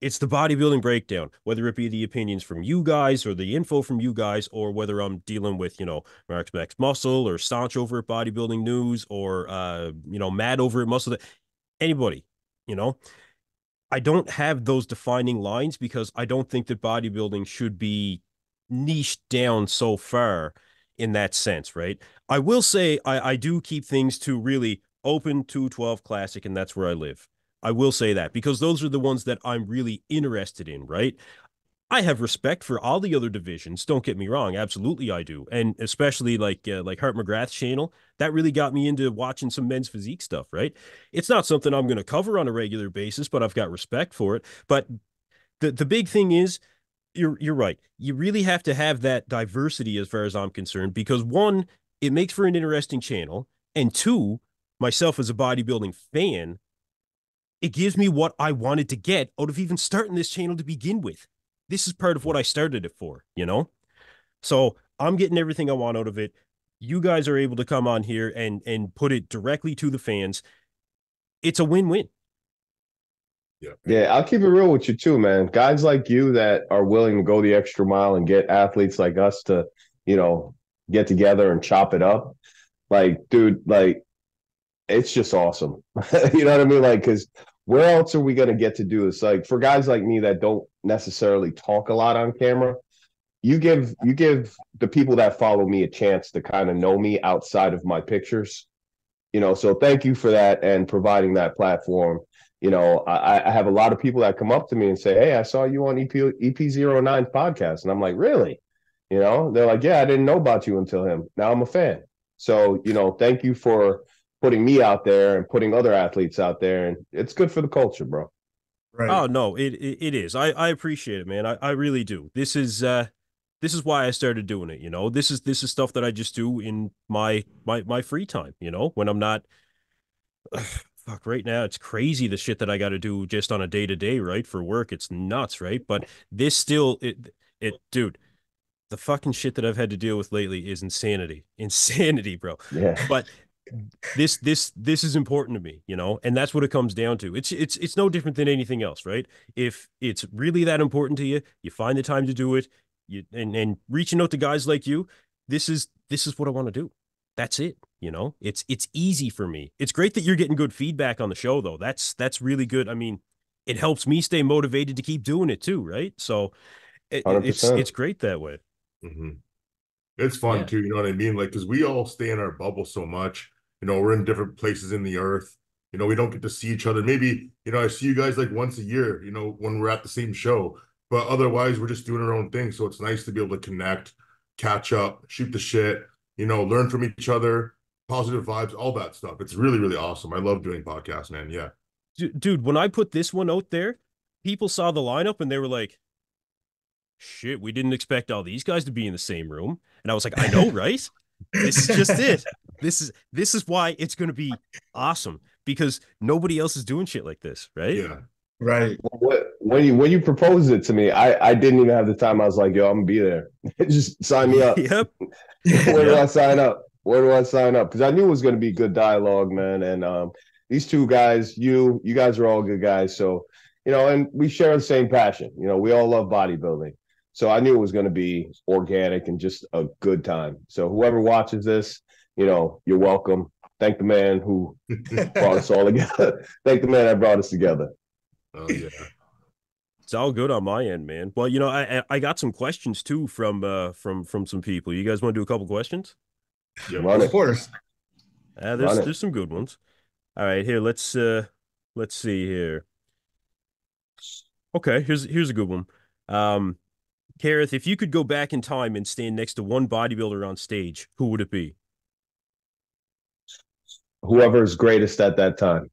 It's the bodybuilding breakdown, whether it be the opinions from you guys or the info from you guys, or whether I'm dealing with, you know, Max Max Muscle or Sanch over at Bodybuilding News or, uh, you know, Matt over at Muscle, anybody, you know, I don't have those defining lines because I don't think that bodybuilding should be niched down so far in that sense. Right. I will say I, I do keep things to really open two twelve classic, and that's where I live. I will say that because those are the ones that I'm really interested in, right? I have respect for all the other divisions. Don't get me wrong. Absolutely, I do. And especially like uh, like Hart McGrath's channel, that really got me into watching some men's physique stuff, right? It's not something I'm going to cover on a regular basis, but I've got respect for it. But the, the big thing is, you're you're right. You really have to have that diversity as far as I'm concerned because one, it makes for an interesting channel. And two, myself as a bodybuilding fan, it gives me what I wanted to get out of even starting this channel to begin with. This is part of what I started it for, you know? So I'm getting everything I want out of it. You guys are able to come on here and, and put it directly to the fans. It's a win-win. Yeah. Yeah, I'll keep it real with you too, man. Guys like you that are willing to go the extra mile and get athletes like us to, you know, get together and chop it up. Like, dude, like, it's just awesome. You know what I mean? Like, because where else are we going to get to do this? Like for guys like me that don't necessarily talk a lot on camera, you give you give the people that follow me a chance to kind of know me outside of my pictures, you know. So thank you for that and providing that platform. You know, I, I have a lot of people that come up to me and say, "Hey, I saw you on E P zero nine podcast," and I'm like, "Really?" You know, they're like, "Yeah, I didn't know about you until him. Now I'm a fan." So, you know, thank you for putting me out there and putting other athletes out there. And it's good for the culture, bro. Right. Oh, no, it, it, it is. I, I appreciate it, man. I, I really do. This is uh, this is why I started doing it. You know, this is this is stuff that I just do in my my, my free time, you know, when I'm not. Ugh, fuck, right now, it's crazy the shit that I got to do just on a day to day, right? For work, it's nuts, right? But this still, it, it, dude, the fucking shit that I've had to deal with lately is insanity. Insanity, bro. Yeah. But this this this is important to me, you know, and that's what it comes down to. It's it's it's no different than anything else, right? If it's really that important to you, you find the time to do it, you and and reaching out to guys like you, this is this is what I want to do. That's it, you know. It's it's easy for me. It's great that you're getting good feedback on the show, though. That's that's really good. I mean, it helps me stay motivated to keep doing it too, right? So it, it's it's great that way. Mm-hmm. It's fun yeah. too, you know what I mean? Like, because we all stay in our bubble so much. You know, we're in different places in the earth. You know, we don't get to see each other. Maybe, you know, I see you guys like once a year, you know, when we're at the same show. But otherwise, we're just doing our own thing. So it's nice to be able to connect, catch up, shoot the shit, you know, learn from each other, positive vibes, all that stuff. It's really, really awesome. I love doing podcasts, man. Yeah. Dude, when I put this one out there, people saw the lineup and they were like, shit, we didn't expect all these guys to be in the same room. And I was like, I know, right? This is just it. This is this is why it's going to be awesome, because nobody else is doing shit like this, right? Yeah, right. When you when you proposed it to me, I I didn't even have the time. I was like, yo, I'm gonna be there. Just sign me up. Yep. Where do I sign up? Where do I sign up? Because I knew it was going to be good dialogue, man. And um, these two guys, you you guys are all good guys. So, you know, and we share the same passion. You know, we all love bodybuilding. So I knew it was going to be organic and just a good time. So whoever watches this, you know, you're welcome. Thank the man who brought us all together. Thank the man that brought us together. Oh, yeah. It's all good on my end, man. Well, you know, I I got some questions, too, from uh, from from some people. You guys want to do a couple questions? Yeah, of course. Uh, there's there's some good ones. All right, here, let's uh, let's see here. Okay, here's here's a good one. Um, Kareth, if you could go back in time and stand next to one bodybuilder on stage, who would it be? Whoever is greatest at that time.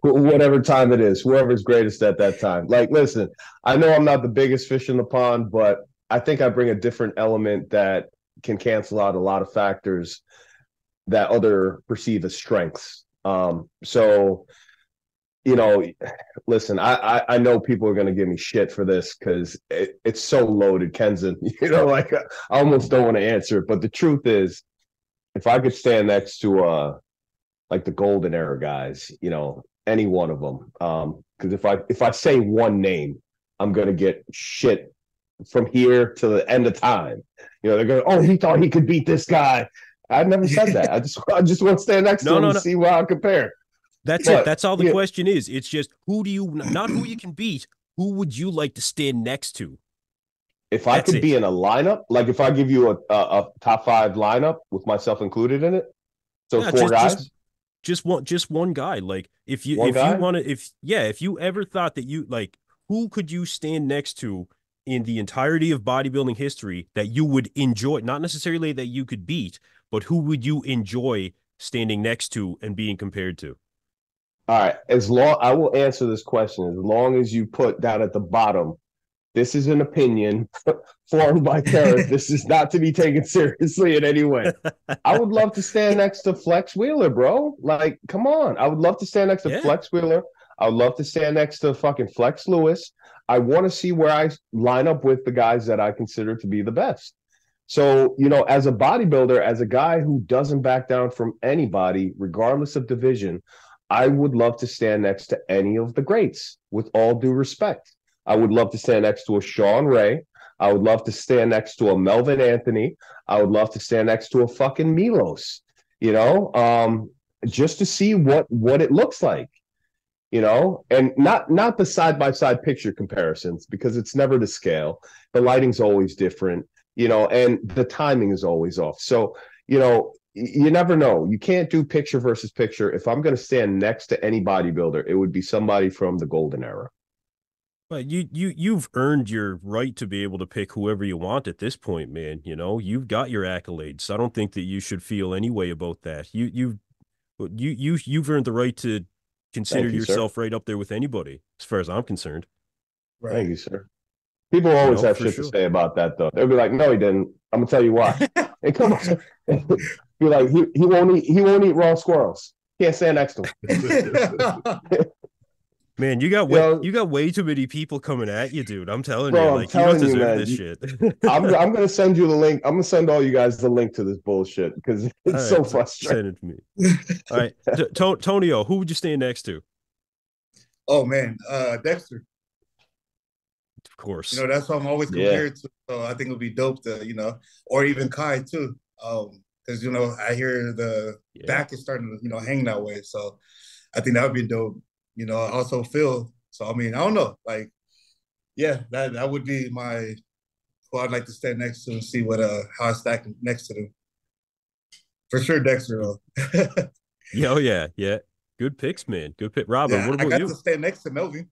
Whatever time it is, whoever's greatest at that time. Like, listen, I know I'm not the biggest fish in the pond, but I think I bring a different element that can cancel out a lot of factors that other perceive as strengths. Um, so... You know, listen, I, I, I know people are going to give me shit for this because it, it's so loaded, Kenzen. You know, like I almost don't want to answer it. But the truth is, if I could stand next to uh, like the golden era guys, you know, any one of them, because um, if I if I say one name, I'm going to get shit from here to the end of time. You know, they're going, oh, he thought he could beat this guy. I've never said that. I just I just want to stand next no, to him no, and no. see where I compare. That's but, it. That's all the yeah. question is. It's just who do you not who you can beat. Who would you like to stand next to? If I that's could it. be in a lineup, like if I give you a, a, a top five lineup with myself included in it, so yeah, four just, guys, just, just one, just one guy. Like if you one if guy? you want to, if yeah, if you ever thought that you like, who could you stand next to in the entirety of bodybuilding history that you would enjoy? Not necessarily that you could beat, but who would you enjoy standing next to and being compared to? All right, as long I will answer this question as long as you put down at the bottom, this is an opinion formed by Kara. This is not to be taken seriously in any way. I would love to stand next to Flex Wheeler, bro. Like, come on. I would love to stand next to yeah. Flex Wheeler. I would love to stand next to fucking Flex Lewis. I want to see where I line up with the guys that I consider to be the best. So, you know, as a bodybuilder, as a guy who doesn't back down from anybody, regardless of division, I would love to stand next to any of the greats, with all due respect. I would love to stand next to a Sean Ray. I would love to stand next to a Melvin Anthony. I would love to stand next to a fucking Milos, you know, um, just to see what what it looks like, you know, and not not the side-by-side picture comparisons, because it's never to scale. The lighting's always different, you know, and the timing is always off. So, you know, you never know. You can't do picture versus picture. If I'm going to stand next to any bodybuilder, it would be somebody from the golden era. Well, you you you've earned your right to be able to pick whoever you want at this point, man. You know, you've got your accolades. I don't think that you should feel any way about that. You you you you you've earned the right to consider you, yourself sir. right up there with anybody, as far as I'm concerned. Right. Thank you, sir. People always no, have shit sure. to say about that, though. They'll be like, "No, he didn't." I'm gonna tell you why. And come on, be like, he he won't eat he won't eat raw squirrels. Can't stand next to him. Man, you got way, you, know, you got way too many people coming at you, dude. I'm telling bro, you, like, I'm telling you don't deserve you, this shit. I'm, I'm going to send you the link. I'm going to send all you guys the link to this bullshit because it's right, so frustrating. Send it to me. All right. T- T- Tonio, who would you stand next to? Oh, man. Uh, Dexter. Of course. You know, that's what I'm always compared yeah. to. So I think it would be dope to, you know, or even Kai, too. Because, um, you know, I hear the yeah. back is starting to, you know, hang that way. So I think that would be dope. You know, I also feel, so, I mean, I don't know. Like, yeah, that, that would be my, who I'd like to stand next to and see what, uh, how I stack next to them. For sure, Dexter, though. yeah, oh, yeah, yeah. Good picks, man. Good pick. Robin, yeah, what about you? I got you? to stand next to Melvin.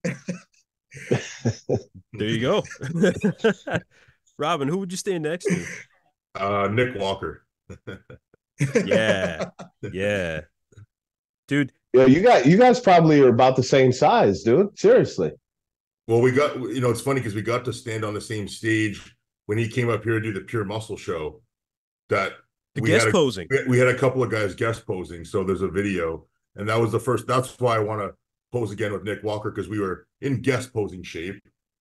There you go. Robin, who would you stand next to? Uh, Nick Walker. yeah, yeah. Dude. Yeah, you got you guys probably are about the same size, dude. Seriously. Well, we got you know it's funny because we got to stand on the same stage when he came up here to do the Pure Muscle show. That the we guest had a, posing. We had a couple of guys guest posing, so there's a video, and that was the first. That's why I want to pose again with Nick Walker because we were in guest posing shape.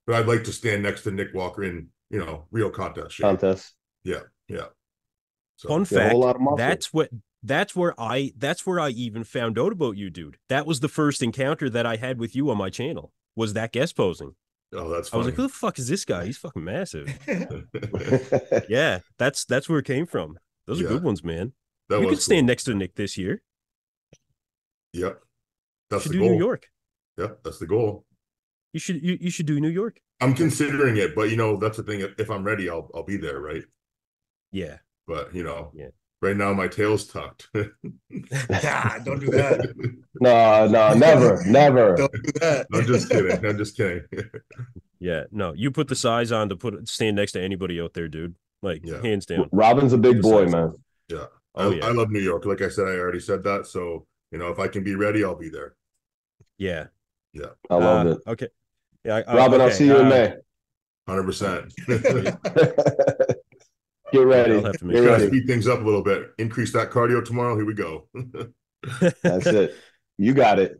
But I'd like to stand next to Nick Walker in you know real contest shape. Contest. Yeah, yeah. So, Fun fact: a whole lot of muscle. That's what. That's where I that's where I even found out about you, dude. That was the first encounter that I had with you on my channel, was that guest posing. Oh, that's funny. I was like, who the fuck is this guy? He's fucking massive. yeah, that's that's where it came from. Those yeah. are good ones, man. That you could stand cool. next to Nick this year. Yeah. That's you should the do goal. New York. Yeah, that's the goal. You should you, you should do New York. I'm considering it, but you know, that's the thing. If I'm ready, I'll I'll be there, right? Yeah. But you know, yeah. Right now, my tail's tucked. nah, don't do that. No, no, never, never. Don't do that. I'm just kidding. I'm just kidding. yeah, no, you put the size on to put stand next to anybody out there, dude. Like, yeah. hands down. Robin's a big boy, man. On. Yeah. Oh, I, yeah. I love New York. Like I said, I already said that. So, you know, if I can be ready, I'll be there. Yeah. Yeah. I love uh, it. Okay. Yeah, I, Robin, okay. I'll see you uh, in May. one hundred percent. Get ready. Have to Get ready. Got to speed things up a little bit. Increase that cardio tomorrow. Here we go. That's it. You got it.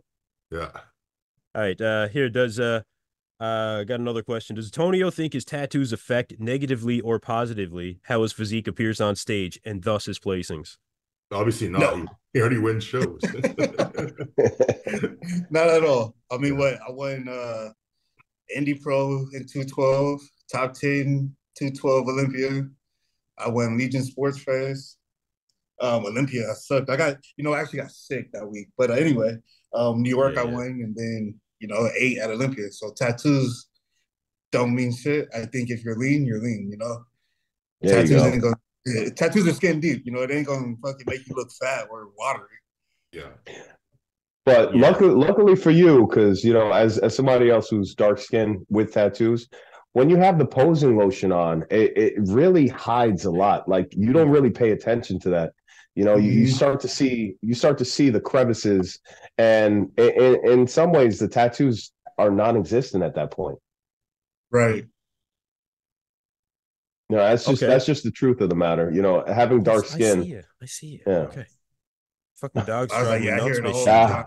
Yeah. All right. Uh, here does uh, uh, got another question. Does Tonio think his tattoos affect negatively or positively how his physique appears on stage and thus his placings? Obviously not. No. He already wins shows. Not at all. I mean, what I won uh, Indy Pro in two twelve, top ten, two twelve Olympia. I won Legion Sports Fest. Um, Olympia, I sucked. I got, you know, I actually got sick that week. But uh, anyway, um, New York, yeah, I yeah. won, and then, you know, eight at Olympia. So tattoos don't mean shit. I think if you're lean, you're lean, you know? There tattoos you go. ain't gonna, yeah, tattoos are skin deep. You know, it ain't going to fucking make you look fat or watery. Yeah. But yeah. luckily luckily for you, because, you know, as, as somebody else who's dark-skinned with tattoos, when you have the posing lotion on, it, it really hides a lot. Like you don't really pay attention to that. You know, you, you start to see you start to see the crevices, and in, in some ways, the tattoos are non-existent at that point. Right. No, that's just okay. that's just the truth of the matter. You know, having dark skin. I see it. I see it. Yeah. Okay. Fucking dogs. I was like, yeah, I hear it all. Ah.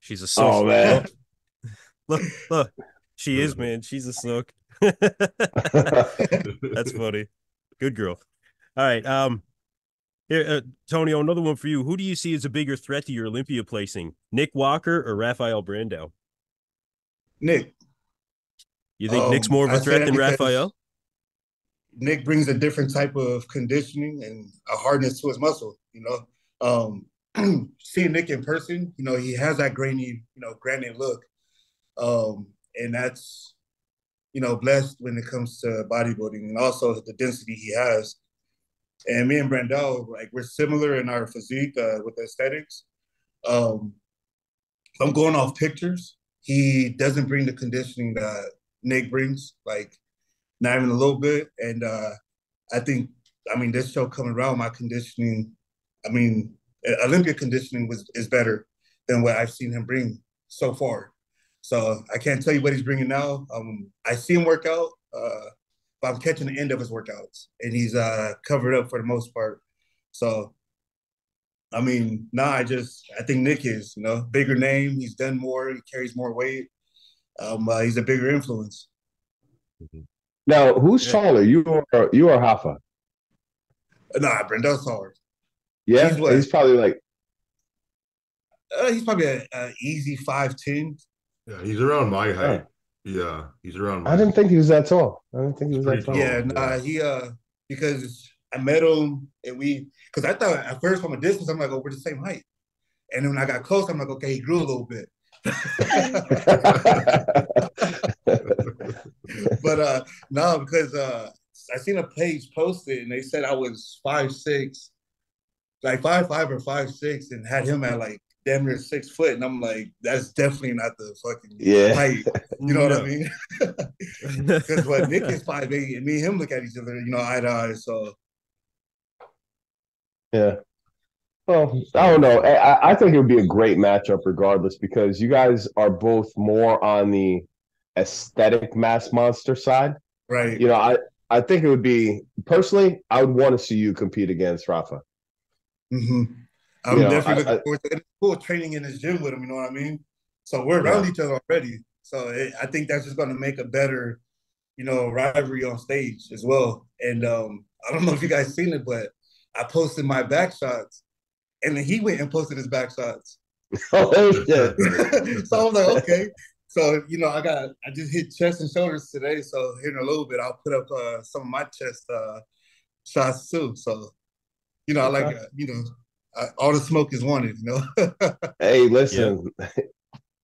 She's a sook. Oh man. Look, look, she is, man. She's a sook. That's funny. Good girl. All right. Um, here, uh, Tonio, another one for you. Who do you see as a bigger threat to your Olympia placing? Nick Walker or Rafael Brandão? Nick. You think um, Nick's more of a I threat than Rafael? Nick brings a different type of conditioning and a hardness to his muscle, you know. Um, seeing Nick in person, you know, he has that grainy, you know, granite look. Um, and that's you know, blessed when it comes to bodybuilding and also the density he has. And me and Brandão, like, we're similar in our physique uh, with aesthetics. Um, if I'm going off pictures, he doesn't bring the conditioning that Nick brings, like, not even a little bit. And uh, I think, I mean, this show coming around, my conditioning, I mean, Olympia conditioning was is better than what I've seen him bring so far. So I can't tell you what he's bringing now. Um, I see him work out, uh, but I'm catching the end of his workouts, and he's uh, covered up for the most part. So, I mean, nah, I just, I think Nick is, you know, bigger name. He's done more. He carries more weight. Um, uh, he's a bigger influence. Mm-hmm. Now, who's yeah. taller, you or you or Rafa? Nah, Brandão's taller. Yeah, he's, what, he's probably like uh, he's probably a, a easy five ten. Yeah, he's around my height. Yeah, yeah he's around. My I didn't height. think he was that tall. I didn't think he was that tall. Yeah, nah, he uh because I met him and we because I thought at first from a distance I'm like, oh, we're the same height, and then when I got close I'm like, okay, he grew a little bit. But uh no, because uh I seen a page posted and they said I was five six, like five five or five six, and had him at like damn near six foot, and I'm like, that's definitely not the fucking yeah. height. You know yeah. what I mean? Because what Nick is five eight, and me and him look at each other, you know, eye to eye. So yeah. Well, I don't know. I, I think it would be a great matchup regardless, because you guys are both more on the aesthetic mass monster side. Right. You know, I, I think it would be, personally, I would want to see you compete against Rafa. Mm-hmm. I'm you know, definitely I, looking forward to it. It's cool training in his gym with him, you know what I mean? So we're around yeah. each other already. So it, I think that's just going to make a better, you know, rivalry on stage as well. And um, I don't know if you guys seen it, but I posted my back shots. And then he went and posted his back shots. Oh, yeah. So I was like, okay. So, you know, I got, I just hit chest and shoulders today. So here in a little bit, I'll put up uh, some of my chest uh, shots too. So, you know, I like, uh, you know, I, all the smoke is wanted, you know? Hey, listen, yeah.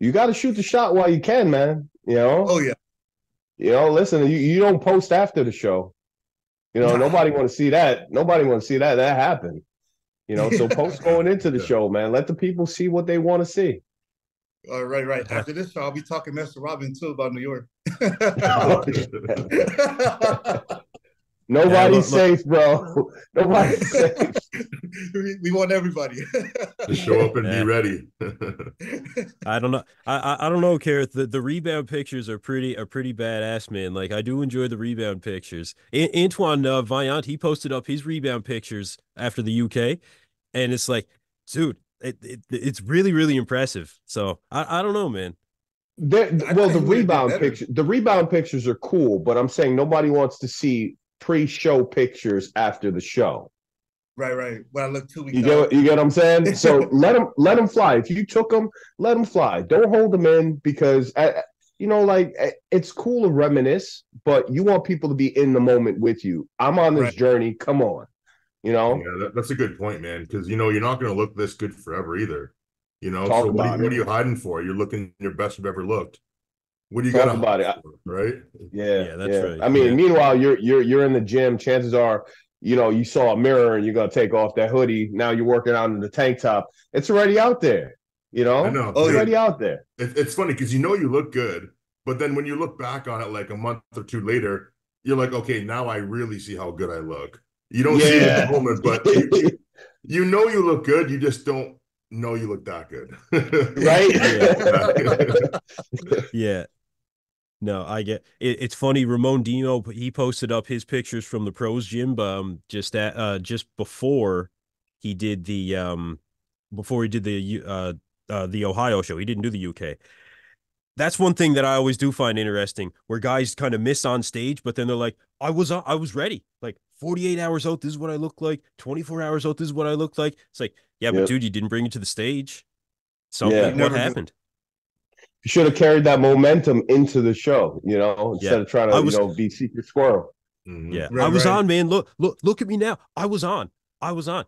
you got to shoot the shot while you can, man. You know? Oh, yeah. You know, listen, you, you don't post after the show. You know, nobody want to see that. Nobody want to see that. That happened. You know, so post going into the yeah. show, man. Let the people see what they want to see. All right, right. After this show, I'll be talking Mister Robin, too, about New York. Nobody's yeah, safe, bro. Nobody's safe. We, we want everybody to show up and man. be ready. I don't know. I I don't know, Kareth. The, the rebound pictures are pretty are pretty badass, man. Like, I do enjoy the rebound pictures. A- Antoine uh, Vaillant, he posted up his rebound pictures after the U K, and it's like, dude, it, it it's really really impressive. So I I don't know, man. There, well, the rebound picture, the rebound pictures are cool, but I'm saying nobody wants to see pre-show pictures after the show. Right, right. When I look two weeks. You get, you get what I'm saying? So let them let them fly. If you took them, let them fly. Don't hold them in, because I, you know, like, it's cool to reminisce, but you want people to be in the moment with you. I'm on this right. journey. Come on, you know. Yeah, that, that's a good point, man. Because you know you're not going to look this good forever either. You know, Talk so what are, what are you hiding for? You're looking your best you've ever looked. What do you got about it? For, right? Yeah, yeah, that's yeah. right. I mean, yeah. meanwhile, you're you're you're in the gym. Chances are, you know, you saw a mirror and you're gonna take off that hoodie. Now you're working out in the tank top. It's already out there. You know, I know. it's already yeah. out there. It, it's funny because you know you look good, but then when you look back on it like a month or two later, you're like, okay, now I really see how good I look. You don't yeah. see it in the moment, but you, you know you look good. You just don't know you look that good, right? Yeah. yeah. No, I get it. It's funny. Ramon Dino, he posted up his pictures from the pros gym, um, just at, uh, just before he did the, um, before he did the, uh, uh, the Ohio show. He didn't do the U K. That's one thing that I always do find interesting, where guys kind of miss on stage, but then they're like, I was, I was ready. Like forty-eight hours out, this is what I look like. twenty-four hours out, this is what I look like. It's like, yeah, yep. but dude, you didn't bring it to the stage. Something. Yeah, what happened? Did. You should have carried that momentum into the show, you know, instead yeah. of trying to, was, you know, be Secret Squirrel. Mm-hmm. Yeah, right, I was right. on, man. Look, look, look at me now. I was on. I was on.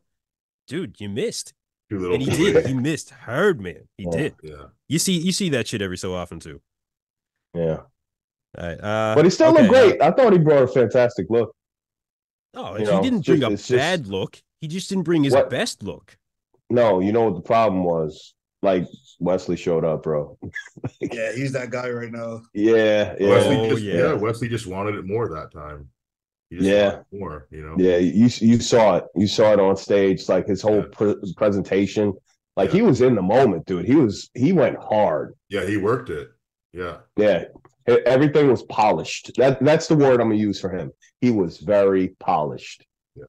Dude, you missed. Little and he boy. did. He missed hard, man. He oh, did. Yeah. You see, you see that shit every so often too. Yeah. All right, uh, but he still okay, looked great. I thought he brought a fantastic look. Oh, you he know, didn't bring just, a bad just, look. He just didn't bring his what? best look. No, you know what the problem was? like Wesley showed up, bro. Like, yeah, he's that guy right now. Yeah, yeah. Wesley just, oh, yeah. yeah. Wesley just wanted it more that time. He just yeah, wanted it more, you know. Yeah, you you saw it. You saw it on stage, like his whole yeah. pre- presentation. Like yeah. he was in the moment, dude. He was he went hard. Yeah, he worked it. Yeah, yeah. Everything was polished. That that's the word I'm gonna use for him. He was very polished.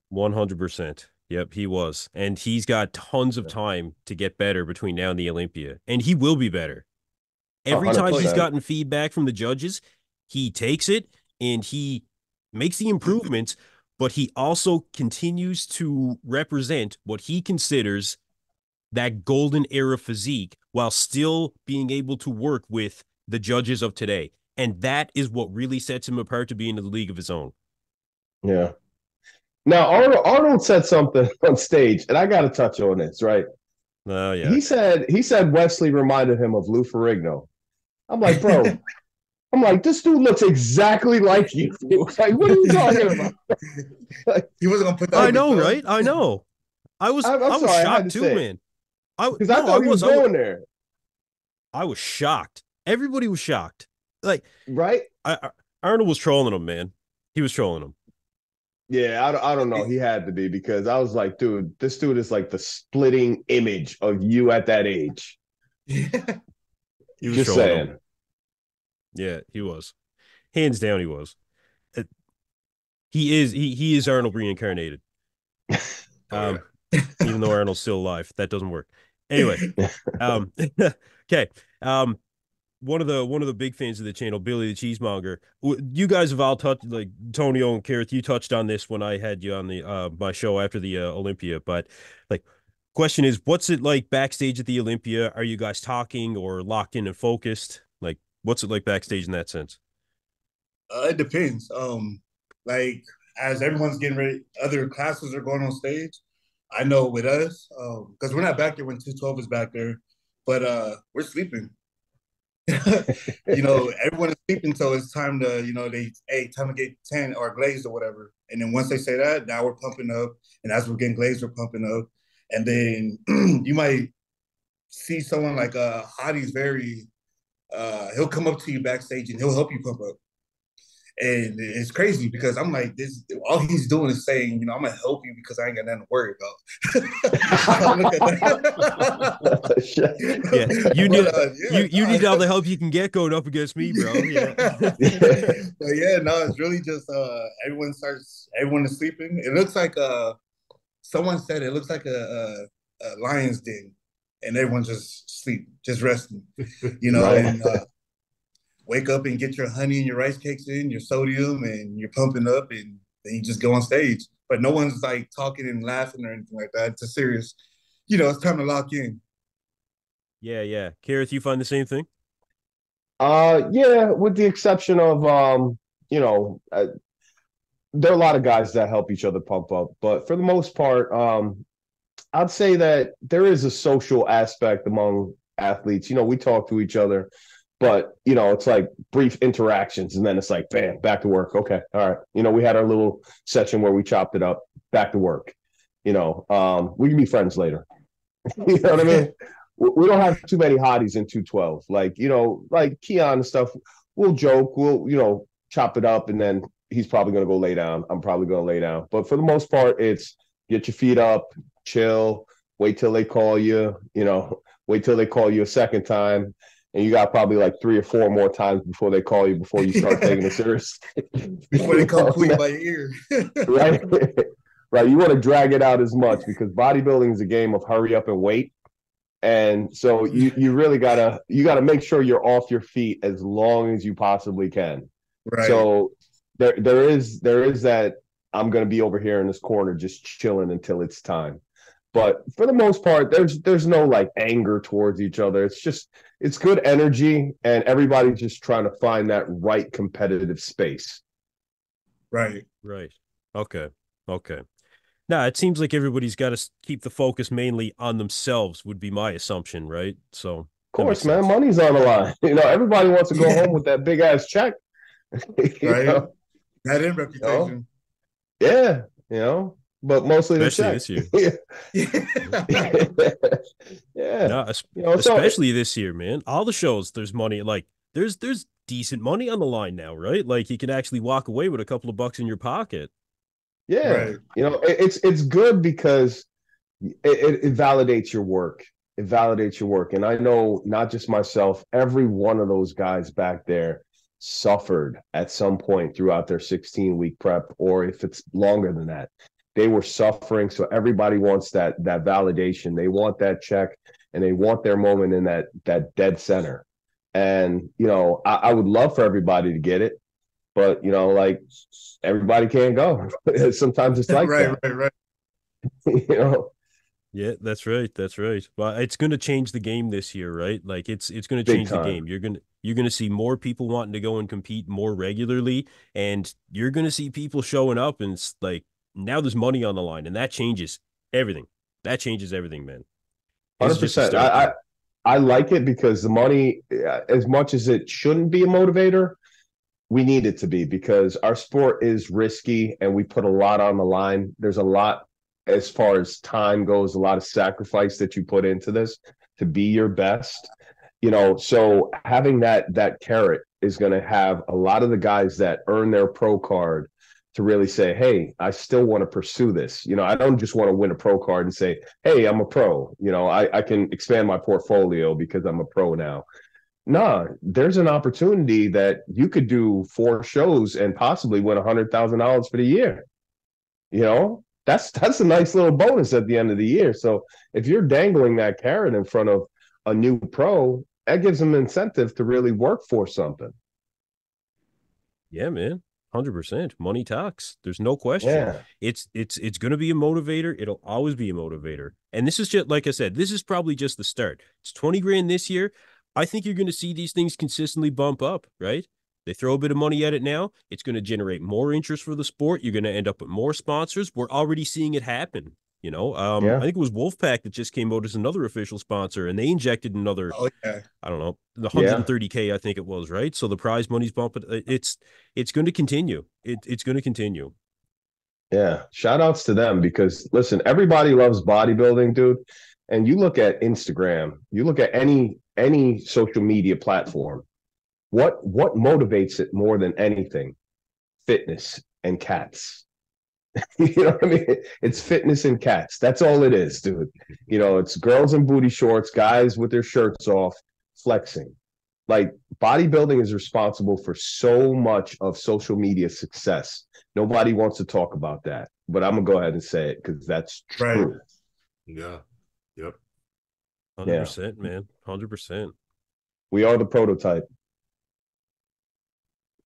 One hundred percent. Yep, he was, and he's got tons of time to get better between now and the Olympia, and he will be better. Every time he's gotten feedback from the judges, he takes it and he makes the improvements, but he also continues to represent what he considers that golden era physique while still being able to work with the judges of today. And that is what really sets him apart to be in the league of his own. Yeah. Now, Arnold, Arnold said something on stage, and I got to touch on this, right? Oh, yeah. He said he said Wesley reminded him of Lou Ferrigno. I'm like, bro, I'm like, this dude looks exactly like you. Like, what are you talking about? Like, he wasn't going to put that I know, phone. right? I know. I was, I, I was sorry, shocked, I too, man. Because I, no, I thought he I was, was going I was, there. I was shocked. Everybody was shocked. Like, right? I, I, Arnold was trolling him, man. He was trolling him. Yeah, I, I don't know. He had to be, because I was like, dude, this dude is like the splitting image of you at that age. He was just saying. Him. Yeah, he was. Hands down, he was. Uh, he is. He he is Arnold reincarnated. Um, even though Arnold's still alive, that doesn't work. Anyway, um, okay. Um, One of the one of the big fans of the channel, Billy the Cheesemonger. You guys have all touched, like Tonio and Kareth, you touched on this when I had you on the uh, my show after the uh, Olympia. But like, question is, what's it like backstage at the Olympia? Are you guys talking or locked in and focused? Like, what's it like backstage in that sense? Uh, it depends. Um, like as everyone's getting ready, other classes are going on stage. I know with us, because um, we're not back there when two twelve is back there, but uh, we're sleeping. You know, everyone is sleeping, so it's time to, you know, they, hey, time to get ten or glazed or whatever. And then once they say that, now we're pumping up. And as we're getting glazed, we're pumping up. And then you might see someone like uh, Hadi's very, uh, he'll come up to you backstage and he'll help you pump up. And it's crazy because I'm like, this, all he's doing is saying, you know, I'm going to help you because I ain't got nothing to worry about. yeah, you need, but, uh, yeah, you, you need all the help you can get going up against me, bro. Yeah, but yeah no, it's really just uh, everyone starts, everyone is sleeping. It looks like uh, someone said it looks like a, a, a lion's den, and everyone's just sleep, just resting, you know, right. and uh, wake up and get your honey and your rice cakes in, your sodium, and you're pumping up, and then you just go on stage. But no one's like talking and laughing or anything like that. It's a serious, you know, it's time to lock in. Yeah, yeah. Kareth, you find the same thing? Uh, yeah, with the exception of, um, you know, uh, there are a lot of guys that help each other pump up. But for the most part, um, I'd say that there is a social aspect among athletes. You know, we talk to each other. But, you know, it's like brief interactions, and then it's like, bam, back to work. Okay, all right. You know, we had our little session where we chopped it up, back to work. You know, um, we can be friends later. You know what I mean? We don't have too many hotties in two twelve. Like, you know, like Keon and stuff, we'll joke, we'll, you know, chop it up, and then he's probably going to go lay down. I'm probably going to lay down. But for the most part, it's get your feet up, chill, wait till they call you, you know, wait till they call you a second time. And you got probably like three or four more times before they call you, before you start taking it serious. Before they come clean by ear. Right? Right. You want to drag it out as much, because bodybuilding is a game of hurry up and wait. And so you, you really got to you gotta make sure you're off your feet as long as you possibly can. Right. So there there is there is that I'm going to be over here in this corner just chilling until it's time. But for the most part, there's there's no like anger towards each other. It's just it's good energy, and everybody's just trying to find that right competitive space. Right, right. Okay, okay. Now it seems like everybody's got to keep the focus mainly on themselves. Would be my assumption, right? So, of course, man, money's on the line. You know, everybody wants to go home with that big ass check. Right. Know? That in reputation. You know? Yeah. You know. but mostly especially this year. yeah, yeah. No, es- you know, especially so- this year, man. All the shows, there's money. Like there's there's decent money on the line now, right? Like you can actually walk away with a couple of bucks in your pocket. Yeah, right. You know, it, it's it's good because it, it, it validates your work. It validates your work, and I know not just myself. Every one of those guys back there suffered at some point throughout their sixteen-week prep, or if it's longer than that, they were suffering. So everybody wants that that validation. They want that check, and they want their moment in that that dead center. And you know, I, I would love for everybody to get it, but you know, like everybody can't go. Sometimes it's like right, that. right, right. You know. Yeah, that's right. That's right. Well, it's going to change the game this year, right? Like it's it's going to change the game. You're going to you're going to see more people wanting to go and compete more regularly, and you're going to see people showing up, and it's like now there's money on the line, and that changes everything. That changes everything, man. one hundred percent. I, I I like it because the money, as much as it shouldn't be a motivator, we need it to be, because our sport is risky and we put a lot on the line. There's a lot. As far as time goes, a lot of sacrifice that you put into this to be your best, you know, so having that, that carrot is going to have a lot of the guys that earn their pro card to really say, hey, I still want to pursue this. You know, I don't just want to win a pro card and say, hey, I'm a pro, you know, I, I can expand my portfolio because I'm a pro now. Nah, there's an opportunity that you could do four shows and possibly win a hundred thousand dollars for the year, you know? That's that's a nice little bonus at the end of the year. So if you're dangling that carrot in front of a new pro, that gives them incentive to really work for something. Yeah, man, one hundred percent. Money talks. There's no question. Yeah. It's it's it's going to be a motivator. It'll always be a motivator. And this is just, like I said, this is probably just the start. It's twenty grand this year. I think you're going to see these things consistently bump up, right? They throw a bit of money at it now. It's going to generate more interest for the sport. You're going to end up with more sponsors. We're already seeing it happen. You know, um, yeah. I think it was Wolfpack that just came out as another official sponsor, and they injected another, oh, yeah. I don't know, the one hundred thirty K, yeah. I think it was, right? So the prize money's bumping. It's it's going to continue. It, it's going to continue. Yeah. Shout outs to them because, listen, everybody loves bodybuilding, dude. And you look at Instagram, you look at any any social media platform. What what motivates it more than anything? Fitness and cats. You know what I mean? It's fitness and cats. That's all it is, dude. You know, it's girls in booty shorts, guys with their shirts off, flexing. Like, bodybuilding is responsible for so much of social media success. Nobody wants to talk about that, but I'm going to go ahead and say it because that's true. Right. Yeah. Yep. one hundred percent, yeah. Man. one hundred percent. We are the prototype.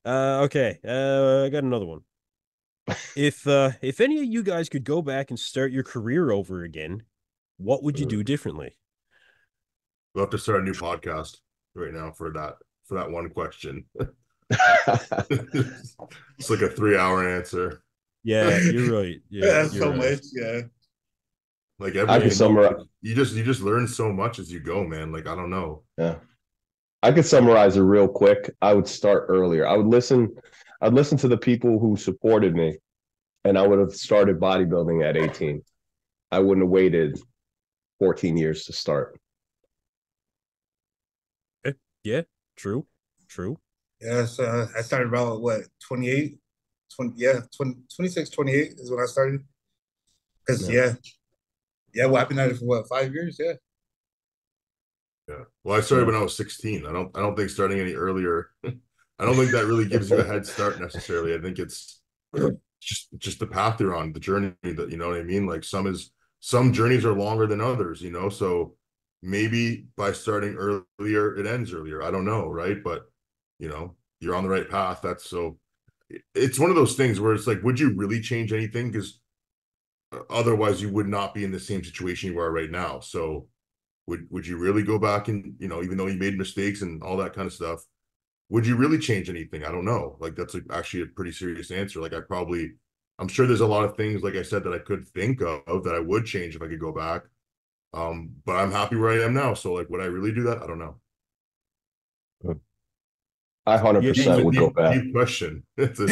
Uh, okay, uh, I got another one. If uh, if any of you guys could go back and start your career over again, what would you do differently? We'll have to start a new podcast right now for that for that one question. It's like a three-hour answer. Yeah, you're right. Yeah, yeah that's so right. much. Yeah, like every I can summarize. You, you just you just learn so much as you go, man. Like I don't know. Yeah. I could summarize it real quick. I would start earlier. I would listen. I'd listen to the people who supported me, and I would have started bodybuilding at eighteen. I wouldn't have waited fourteen years to start. Yeah, true, true. Yeah, so I started about, what, twenty-eight? twenty, yeah, twenty, twenty-six, twenty-eight is when I started. Because, yeah. yeah. Yeah, well, I've been at it for, what, five years? Yeah. Yeah. Well, I started when I was sixteen. I don't I don't think starting any earlier. I don't think that really gives you a head start necessarily. I think it's just just the path you're on, the journey that, you know what I mean? Like some is some journeys are longer than others, you know? So maybe by starting earlier, it ends earlier. I don't know, right? But, you know, you're on the right path. That's so it's one of those things where it's like, would you really change anything? Because otherwise you would not be in the same situation you are right now. So Would would you really go back and, you know, even though you made mistakes and all that kind of stuff, would you really change anything? I don't know. Like, that's a, actually a pretty serious answer. Like, I probably, I'm sure there's a lot of things, like I said, that I could think of that I would change if I could go back. Um, but I'm happy where I am now. So, like, would I really do that? I don't know. I one hundred percent yeah, would deep, go back. Deep question. It's a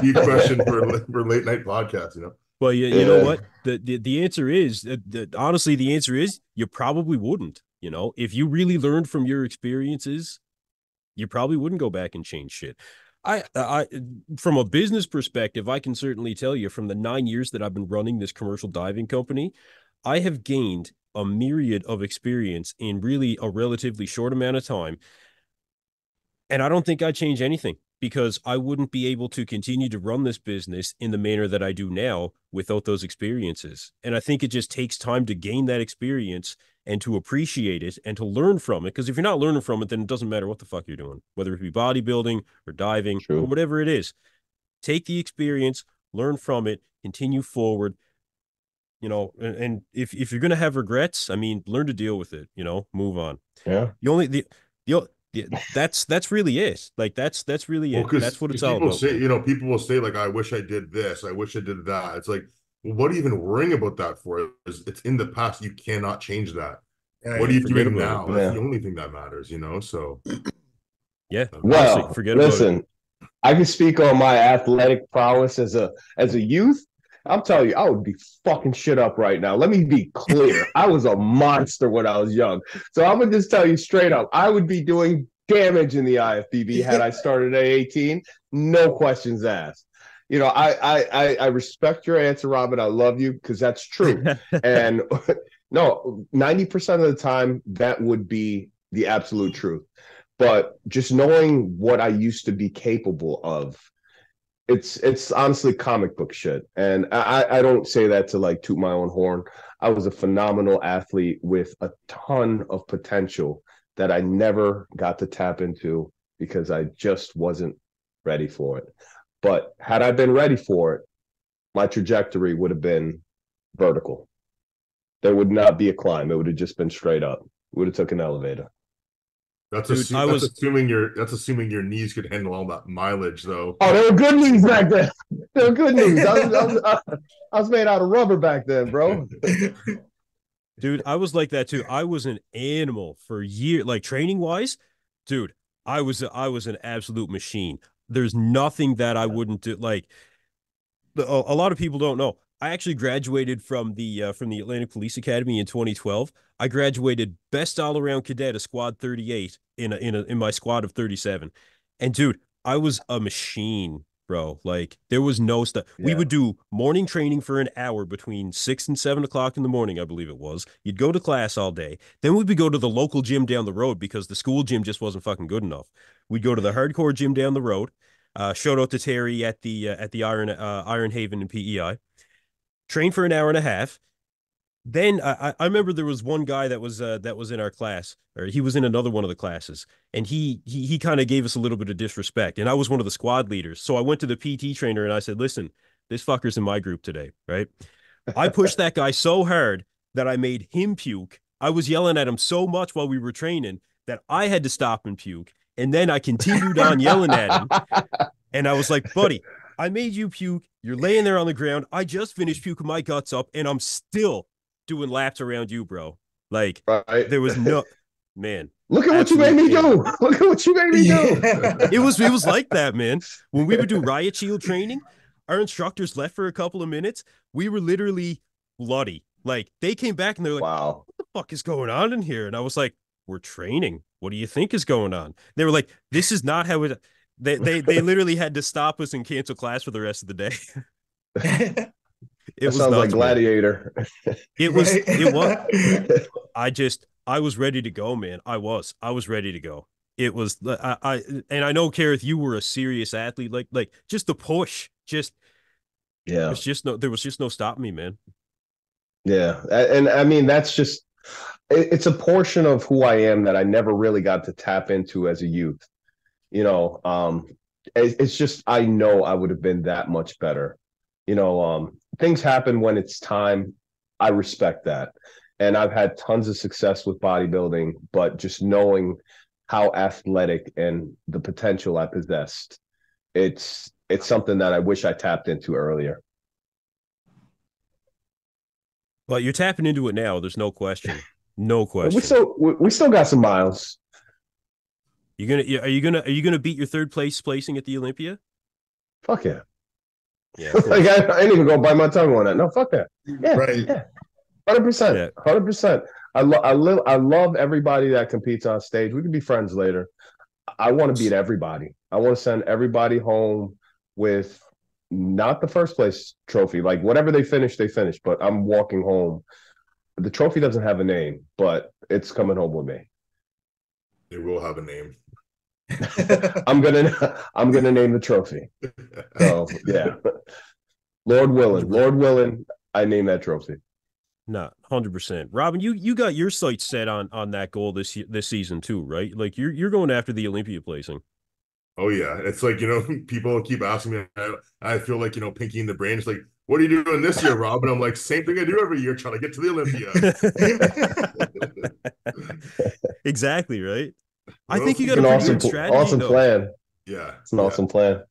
deep question for, for late night podcasts, you know. Well, you, you yeah. know what? The, the the answer is, the, the, honestly, the answer is you probably wouldn't. You know, if you really learned from your experiences, you probably wouldn't go back and change shit. I, I, from a business perspective, I can certainly tell you from the nine years that I've been running this commercial diving company, I have gained a myriad of experience in really a relatively short amount of time. And I don't think I change anything, because I wouldn't be able to continue to run this business in the manner that I do now without those experiences. And I think it just takes time to gain that experience and to appreciate it and to learn from it. Because if you're not learning from it, then it doesn't matter what the fuck you're doing, whether it be bodybuilding or diving True. or whatever it is. Take the experience, learn from it, continue forward. You know, and, and if, if you're going to have regrets, I mean, learn to deal with it, you know, move on. Yeah. The only, the, the, the that's, that's really it. Like that's, that's really it. Well, that's what it's all about. Say, you know, people will say like, I wish I did this. I wish I did that. It's like, what are you even worrying about that for? It's, it's in the past. You cannot change that. Yeah, what are you doing now? It, that's the only thing that matters, you know? So yeah. Well, wow. forget listen, about it. I can speak on my athletic prowess as a, as a youth. I'm telling you, I would be fucking shit up right now. Let me be clear. I was a monster when I was young. So I'm going to just tell you straight up, I would be doing damage in the I F B B had I started at eighteen. No questions asked. You know, I I, I, I respect your answer, Robin. I love you, because that's true. And no, ninety percent of the time, that would be the absolute truth. But just knowing what I used to be capable of, It's it's honestly comic book shit. And I, I don't say that to like toot my own horn. I was a phenomenal athlete with a ton of potential that I never got to tap into because I just wasn't ready for it. But had I been ready for it, my trajectory would have been vertical. There would not be a climb. It would have just been straight up. It would have took an elevator. That's, Dude, assu- I that's was... assuming your that's assuming your knees could handle all that mileage, though. Oh, they were good knees back then. They were good knees. I was, I, was, I was made out of rubber back then, bro. Dude, I was like that too. I was an animal for years, like training wise. Dude, I was I was an absolute machine. There's nothing that I wouldn't do. Like a, a lot of people don't know. I actually graduated from the uh, from the Atlantic Police Academy in twenty twelve. I graduated best all-around cadet of squad thirty-eight in a, in a, in my squad of thirty-seven. And dude, I was a machine, bro. Like there was no stuff. Yeah. We would do morning training for an hour between six and seven o'clock in the morning, I believe it was. You'd go to class all day. Then we'd go to the local gym down the road because the school gym just wasn't fucking good enough. We'd go to the hardcore gym down the road. Uh, shout out to Terry at the uh, at the Iron uh, Iron Haven and P E I. Train for an hour and a half. Then I, I remember there was one guy that was uh, that was in our class, or he was in another one of the classes, and he he he kind of gave us a little bit of disrespect. And I was one of the squad leaders, so I went to the P T trainer and I said, "Listen, this fucker's in my group today, right?" I pushed that guy so hard that I made him puke. I was yelling at him so much while we were training that I had to stop and puke, and then I continued on yelling at him. And I was like, "Buddy, I made you puke. You're laying there on the ground. I just finished puking my guts up, and I'm still doing laps around you, bro." Like, right. There was no man. Look at what you made me do. Look at what you made me do. Yeah. It was it was like that, man. When we would do riot shield training, our instructors left for a couple of minutes. We were literally bloody. Like they came back and they're like, "Wow, what the fuck is going on in here?" And I was like, "We're training. What do you think is going on?" They were like, "This is not how it." They they they literally had to stop us and cancel class for the rest of the day. It that was sounds like Gladiator. It was it was. I just I was ready to go, man. I was I was ready to go. It was I, I and I know, Kareth, you were a serious athlete. Like like just the push, just yeah. It's just no there was just no stopping me, man. Yeah, and I mean that's just it's a portion of who I am that I never really got to tap into as a youth. You know, um, it, it's just I know I would have been that much better. You know, um, things happen when it's time. I respect that. And I've had tons of success with bodybuilding, but just knowing how athletic and the potential I possessed, it's it's something that I wish I tapped into earlier. Well, you're tapping into it now. There's no question. No question. We still, we still got some miles. You gonna are you gonna are you gonna beat your third place placing at the Olympia? Fuck yeah! Yeah. Like I, I ain't even gonna bite my tongue on that. No, fuck that. Yeah, right. Yeah. one hundred percent. one hundred percent. I love I live I love everybody that competes on stage. We can be friends later. I want to beat everybody. I want to send everybody home with not the first place trophy. Like whatever they finish, they finish, but I'm walking home. The trophy doesn't have a name, but it's coming home with me. It will have a name. I'm gonna I'm gonna name the trophy. So yeah. Lord willing. Lord willing, I name that trophy. No, one hundred percent. Robin, you you got your sights set on on that goal this this season too, right? Like you're you're going after the Olympia placing. Oh yeah, it's like, you know, people keep asking me. I, I feel like, you know, Pinky in the Brain. It's like, what are you doing this year, Rob? And I'm like, same thing I do every year, trying to get to the Olympia. Exactly right. I well, think you got an awesome strategy. Awesome though. Plan. Yeah, it's an yeah. awesome plan.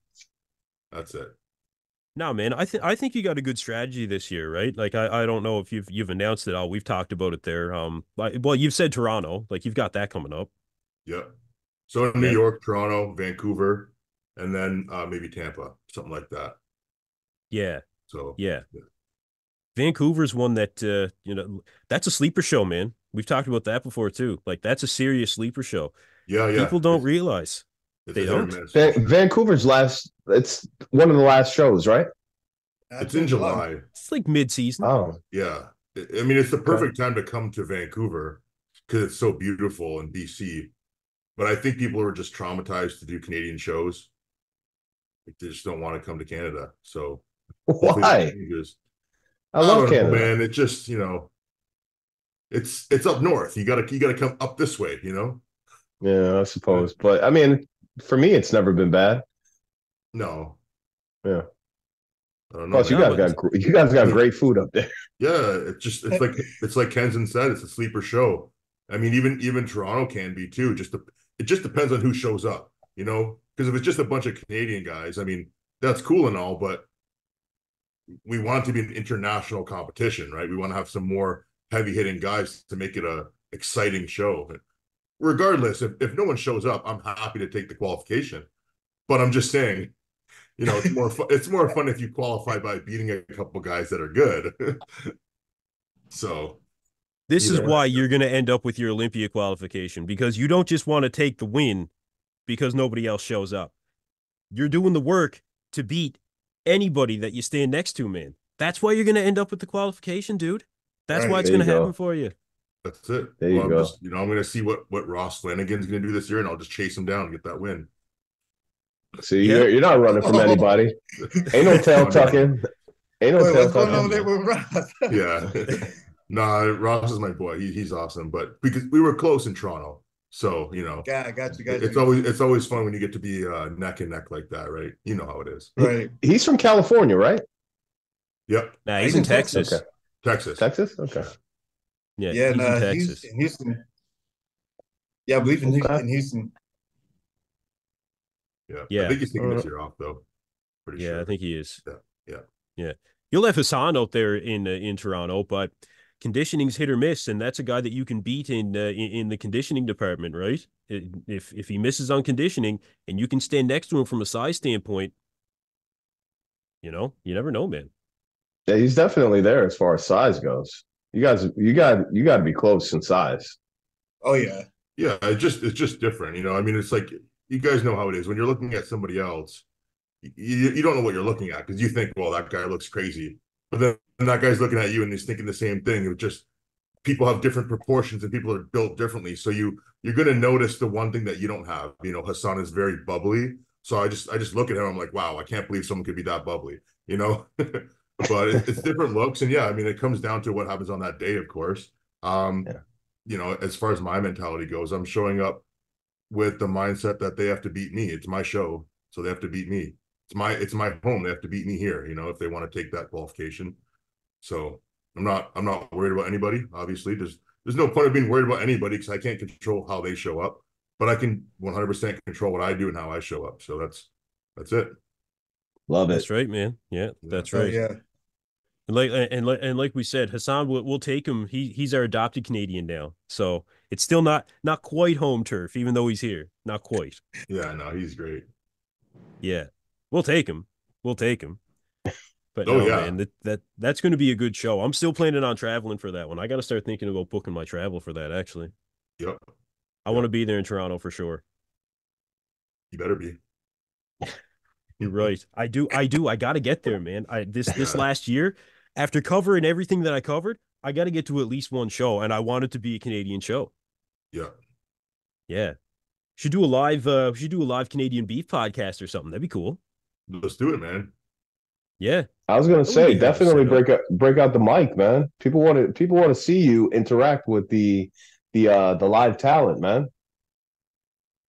That's it. No, man, I think I think you got a good strategy this year, right? Like, I, I don't know if you've you've announced it all. We've talked about it there. Um, I, well, you've said Toronto, like you've got that coming up. Yeah. So in New yeah. York, Toronto, Vancouver, and then uh, maybe Tampa, something like that. Yeah. So yeah, yeah. Vancouver's one that uh, you know, that's a sleeper show, man. We've talked about that before too. Like that's a serious sleeper show. Yeah, yeah. People don't it's, realize it's they don't. Van- Vancouver's last. It's one of the last shows, right? It's in July. It's like mid-season. Oh, yeah. I mean, it's the perfect okay. time to come to Vancouver because it's so beautiful in D C. But I think people are just traumatized to do Canadian shows. Like, they just don't want to come to Canada. So why? Just, I love I Canada, know, man. It just, you know, it's it's up north. You gotta you gotta come up this way, you know. Yeah, I suppose. But I mean, for me, it's never been bad. No, yeah. I don't know. Plus, you guys got you guys got great food up there. Yeah, it's just it's like it's like Kenson said, it's a sleeper show. I mean, even even Toronto can be too. Just to, it just depends on who shows up, you know. Because if it's just a bunch of Canadian guys, I mean, that's cool and all, but we want it to be an international competition, right? We want to have some more heavy hitting guys to make it a exciting show. But regardless, if if no one shows up, I'm happy to take the qualification. But I'm just saying. You know, it's more fun. It's more fun if you qualify by beating a couple guys that are good. So, this is know. why you're going to end up with your Olympia qualification, because you don't just want to take the win because nobody else shows up. You're doing the work to beat anybody that you stand next to, man. That's why you're going to end up with the qualification, dude. That's right, why it's going to happen go. for you. That's it. There well, you I'm go. Just, you know, I'm going to see what what Ross Flanagan's going to do this year, and I'll just chase him down and get that win. See, yeah. you're, you're not running from anybody. Ain't no tail tucking. Ain't no Wait, tail tucking. Yeah. Nah, Ross is my boy. He, he's awesome. But because we were close in Toronto. So, you know. Yeah, I got you guys. It's always it's always fun when you get to be uh, neck and neck like that, right? You know how it is. Right. He, he's from California, right? Yep. Nah, he's, he's in, in Texas. Texas. Okay. Texas. Texas? Okay. Yeah, yeah he's nah, in Texas. He's in Houston. Yeah, I believe in okay. Houston. Yeah. yeah, I think he's taking this year off though. Pretty yeah, sure. I think he is. Yeah, yeah, yeah. You'll have Hassan out there in uh, in Toronto, but conditioning's hit or miss, and that's a guy that you can beat in uh, in, in the conditioning department, right? If if he misses on conditioning, and you can stand next to him from a size standpoint, you know, you never know, man. Yeah, he's definitely there as far as size goes. You guys, you got you got to be close in size. Oh yeah, yeah. It just it's just different, you know. I mean, it's like. You guys know how it is when you're looking at somebody else. You, you don't know what you're looking at because you think, well, that guy looks crazy, but then that guy's looking at you and he's thinking the same thing. It just people have different proportions and people are built differently, so you you're going to notice the one thing that you don't have. You know, Hassan is very bubbly, so I just I just look at him. I'm like, wow, I can't believe someone could be that bubbly. You know, but it, it's different looks, and yeah, I mean, it comes down to what happens on that day, of course. Um, yeah. You know, as far as my mentality goes, I'm showing up with the mindset that they have to beat me. It's my show, so they have to beat me. It's my it's my home. They have to beat me here, you know, if they want to take that qualification. So I'm not I'm not worried about anybody. Obviously, there's there's no point of being worried about anybody because I can't control how they show up, but I can one hundred percent control what I do and how I show up. So that's that's it. Love it. That's right, man. Yeah, that's right. Oh, yeah. And like and like and like we said, Hassan, we'll, we'll take him. He he's our adopted Canadian now, so. It's still not not quite home turf, even though he's here. Not quite. Yeah, no, he's great. Yeah, we'll take him. We'll take him. But oh, no, yeah. man, that, that that's going to be a good show. I'm still planning on traveling for that one. I got to start thinking about booking my travel for that, actually. Yep. I yep. want to be there in Toronto for sure. You better be. You're right. I do. I do. I got to get there, man. I this This last year, after covering everything that I covered, I got to get to at least one show, and I want it to be a Canadian show. Yeah. Yeah. Should do a live, uh, should do a live Canadian beef podcast or something. That'd be cool. Let's do it, man. Yeah. I was gonna say, definitely break up, break out the mic, man. People want to, people want to see you interact with the, the, uh, the live talent, man.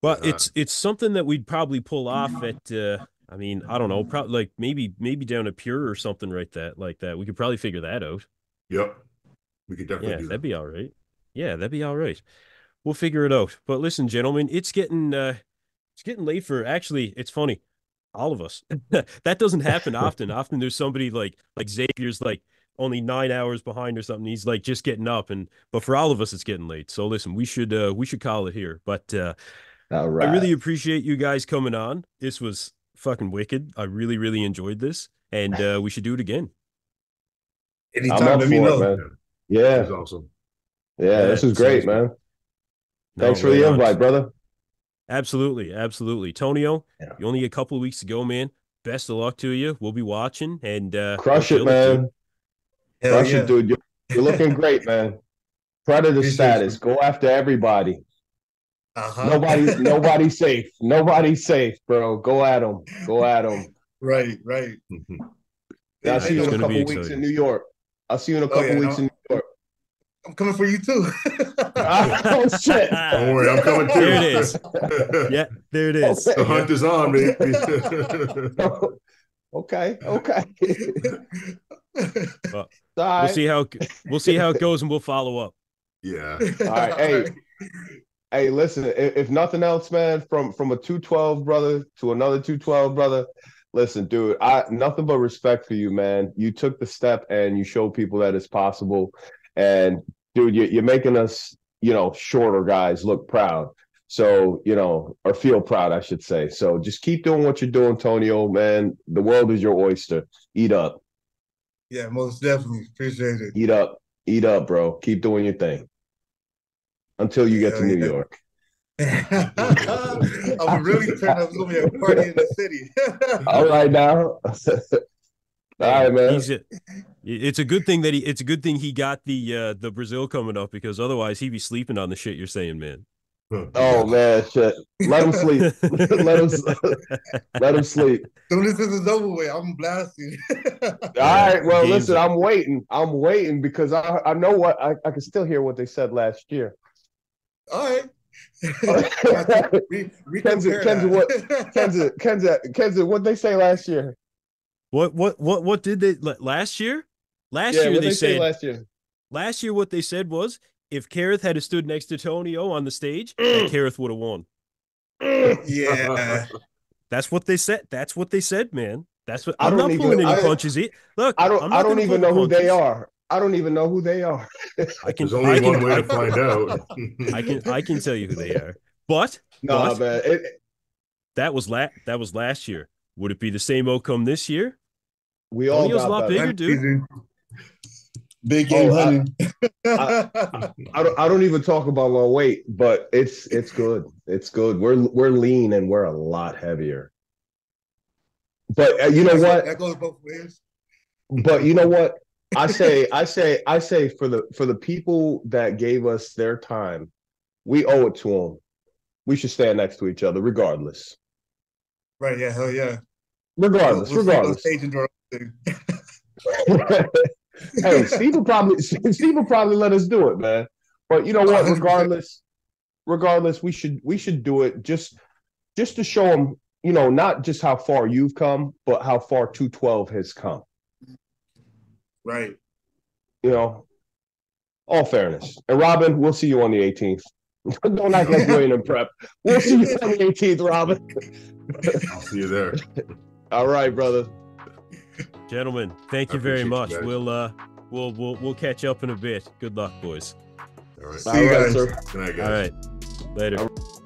Well, uh, it's, it's something that we'd probably pull off at, uh, I mean, I don't know, probably like maybe, maybe down at Pure or something right that, like that. We could probably figure that out. Yep. We could definitely yeah, do that. That'd be all right. Yeah, that'd be all right. We'll figure it out. But listen, gentlemen, it's getting, uh, it's getting late for, actually, it's funny. All of us. That doesn't happen often. Often there's somebody like, like Xavier's like only nine hours behind or something. He's like just getting up. And, but for all of us, it's getting late. So listen, we should, uh, we should call it here, but, uh, all right. I really appreciate you guys coming on. This was fucking wicked. I really, really enjoyed this, and, uh, we should do it again. Anytime. Let me know. Man. Yeah. This is awesome. Yeah. yeah this is great, man. Good. Thanks no, for the invite, brother. Absolutely, absolutely. Tonio, yeah. you only a couple of weeks ago, man. Best of luck to you. We'll be watching and uh, crush it, man. Crush yeah. it, dude. You're, you're looking great, man. Predator status. Go after everybody. Uh-huh. Nobody, nobody's safe. Nobody's safe, bro. Go at them. Go at them. Right, right. Mm-hmm. I'll see you in a couple weeks exciting. in New York. I'll see you in a couple oh, yeah, weeks no. in New York. I'm coming for you too. Oh shit! Don't worry, I'm coming too. There it is. Yeah, there it is. The hunt is on, man. okay, okay. Well, we'll see how we'll see how it goes, and we'll follow up. Yeah. All right. Hey, hey, listen. If, if nothing else, man, from from a two twelve brother to another two twelve brother. Listen, dude, I nothing but respect for you, man. You took the step and you showed people that it's possible. And dude, you, you're making us, you know, shorter guys look proud. So, you know, or feel proud, I should say. So just keep doing what you're doing, Tonio, man. The world is your oyster. Eat up. Yeah, most definitely. Appreciate it. Eat up. Eat up, bro. Keep doing your thing. Until you get yeah, to New yeah. York. I would really turn up to be a party in the city. All right now. All right, man. He's a, it's a good thing that he. It's a good thing he got the uh, the Brazil coming up, because otherwise he'd be sleeping on the shit you're saying, man. Oh man, shit. Let him sleep. let him. Let him sleep. So this is over with. I'm blasting. All right. Well, Games listen. Up. I'm waiting. I'm waiting because I I know what I I can still hear what they said last year. All right. Kenzie, Kenzie, what Kenzie, Kenzie, Kenzie, what they say last year? What what what what did they last year? Last yeah, year they, they said last year. Last year what they said was if Kareth had stood next to Tonio on the stage, mm. Kareth would have won. Mm. Yeah. That's what they said. That's what they said, man. That's what I'm not even, pulling any I, punches. I, Look, I don't I don't even know punches. who they are. I don't even know who they are. I can There's only I one can, way to find out. I can I can tell you who they are. But no, but, man, it, that was la that was last year. Would it be the same outcome this year? We all got a lot that. bigger, dude. Big game, oh, honey. I, I, I, don't, I don't even talk about my weight, but it's it's good. It's good. We're we're lean and we're a lot heavier. But uh, you know what? That goes both ways. But you know what? I say, I say, I say for the for the people that gave us their time, we owe it to them. We should stand next to each other, regardless. Right? Yeah. Hell yeah. Regardless, we'll, we'll regardless. Hey, Steve will probably Steve will probably let us do it, man. But you know what? Regardless, regardless, we should we should do it just just to show them, you know, not just how far you've come, but how far two twelve has come. Right. You know, all fairness. And Robin, we'll see you on the eighteenth. Don't act like you ain't in prep. We'll see you on the eighteenth, Robin. I'll see you there. All right, brother. Gentlemen, thank you very much. You we'll uh, we'll we'll we'll catch up in a bit. Good luck, boys. All right, see All you right, guys. Sir. Good night, guys. All right, later. All right.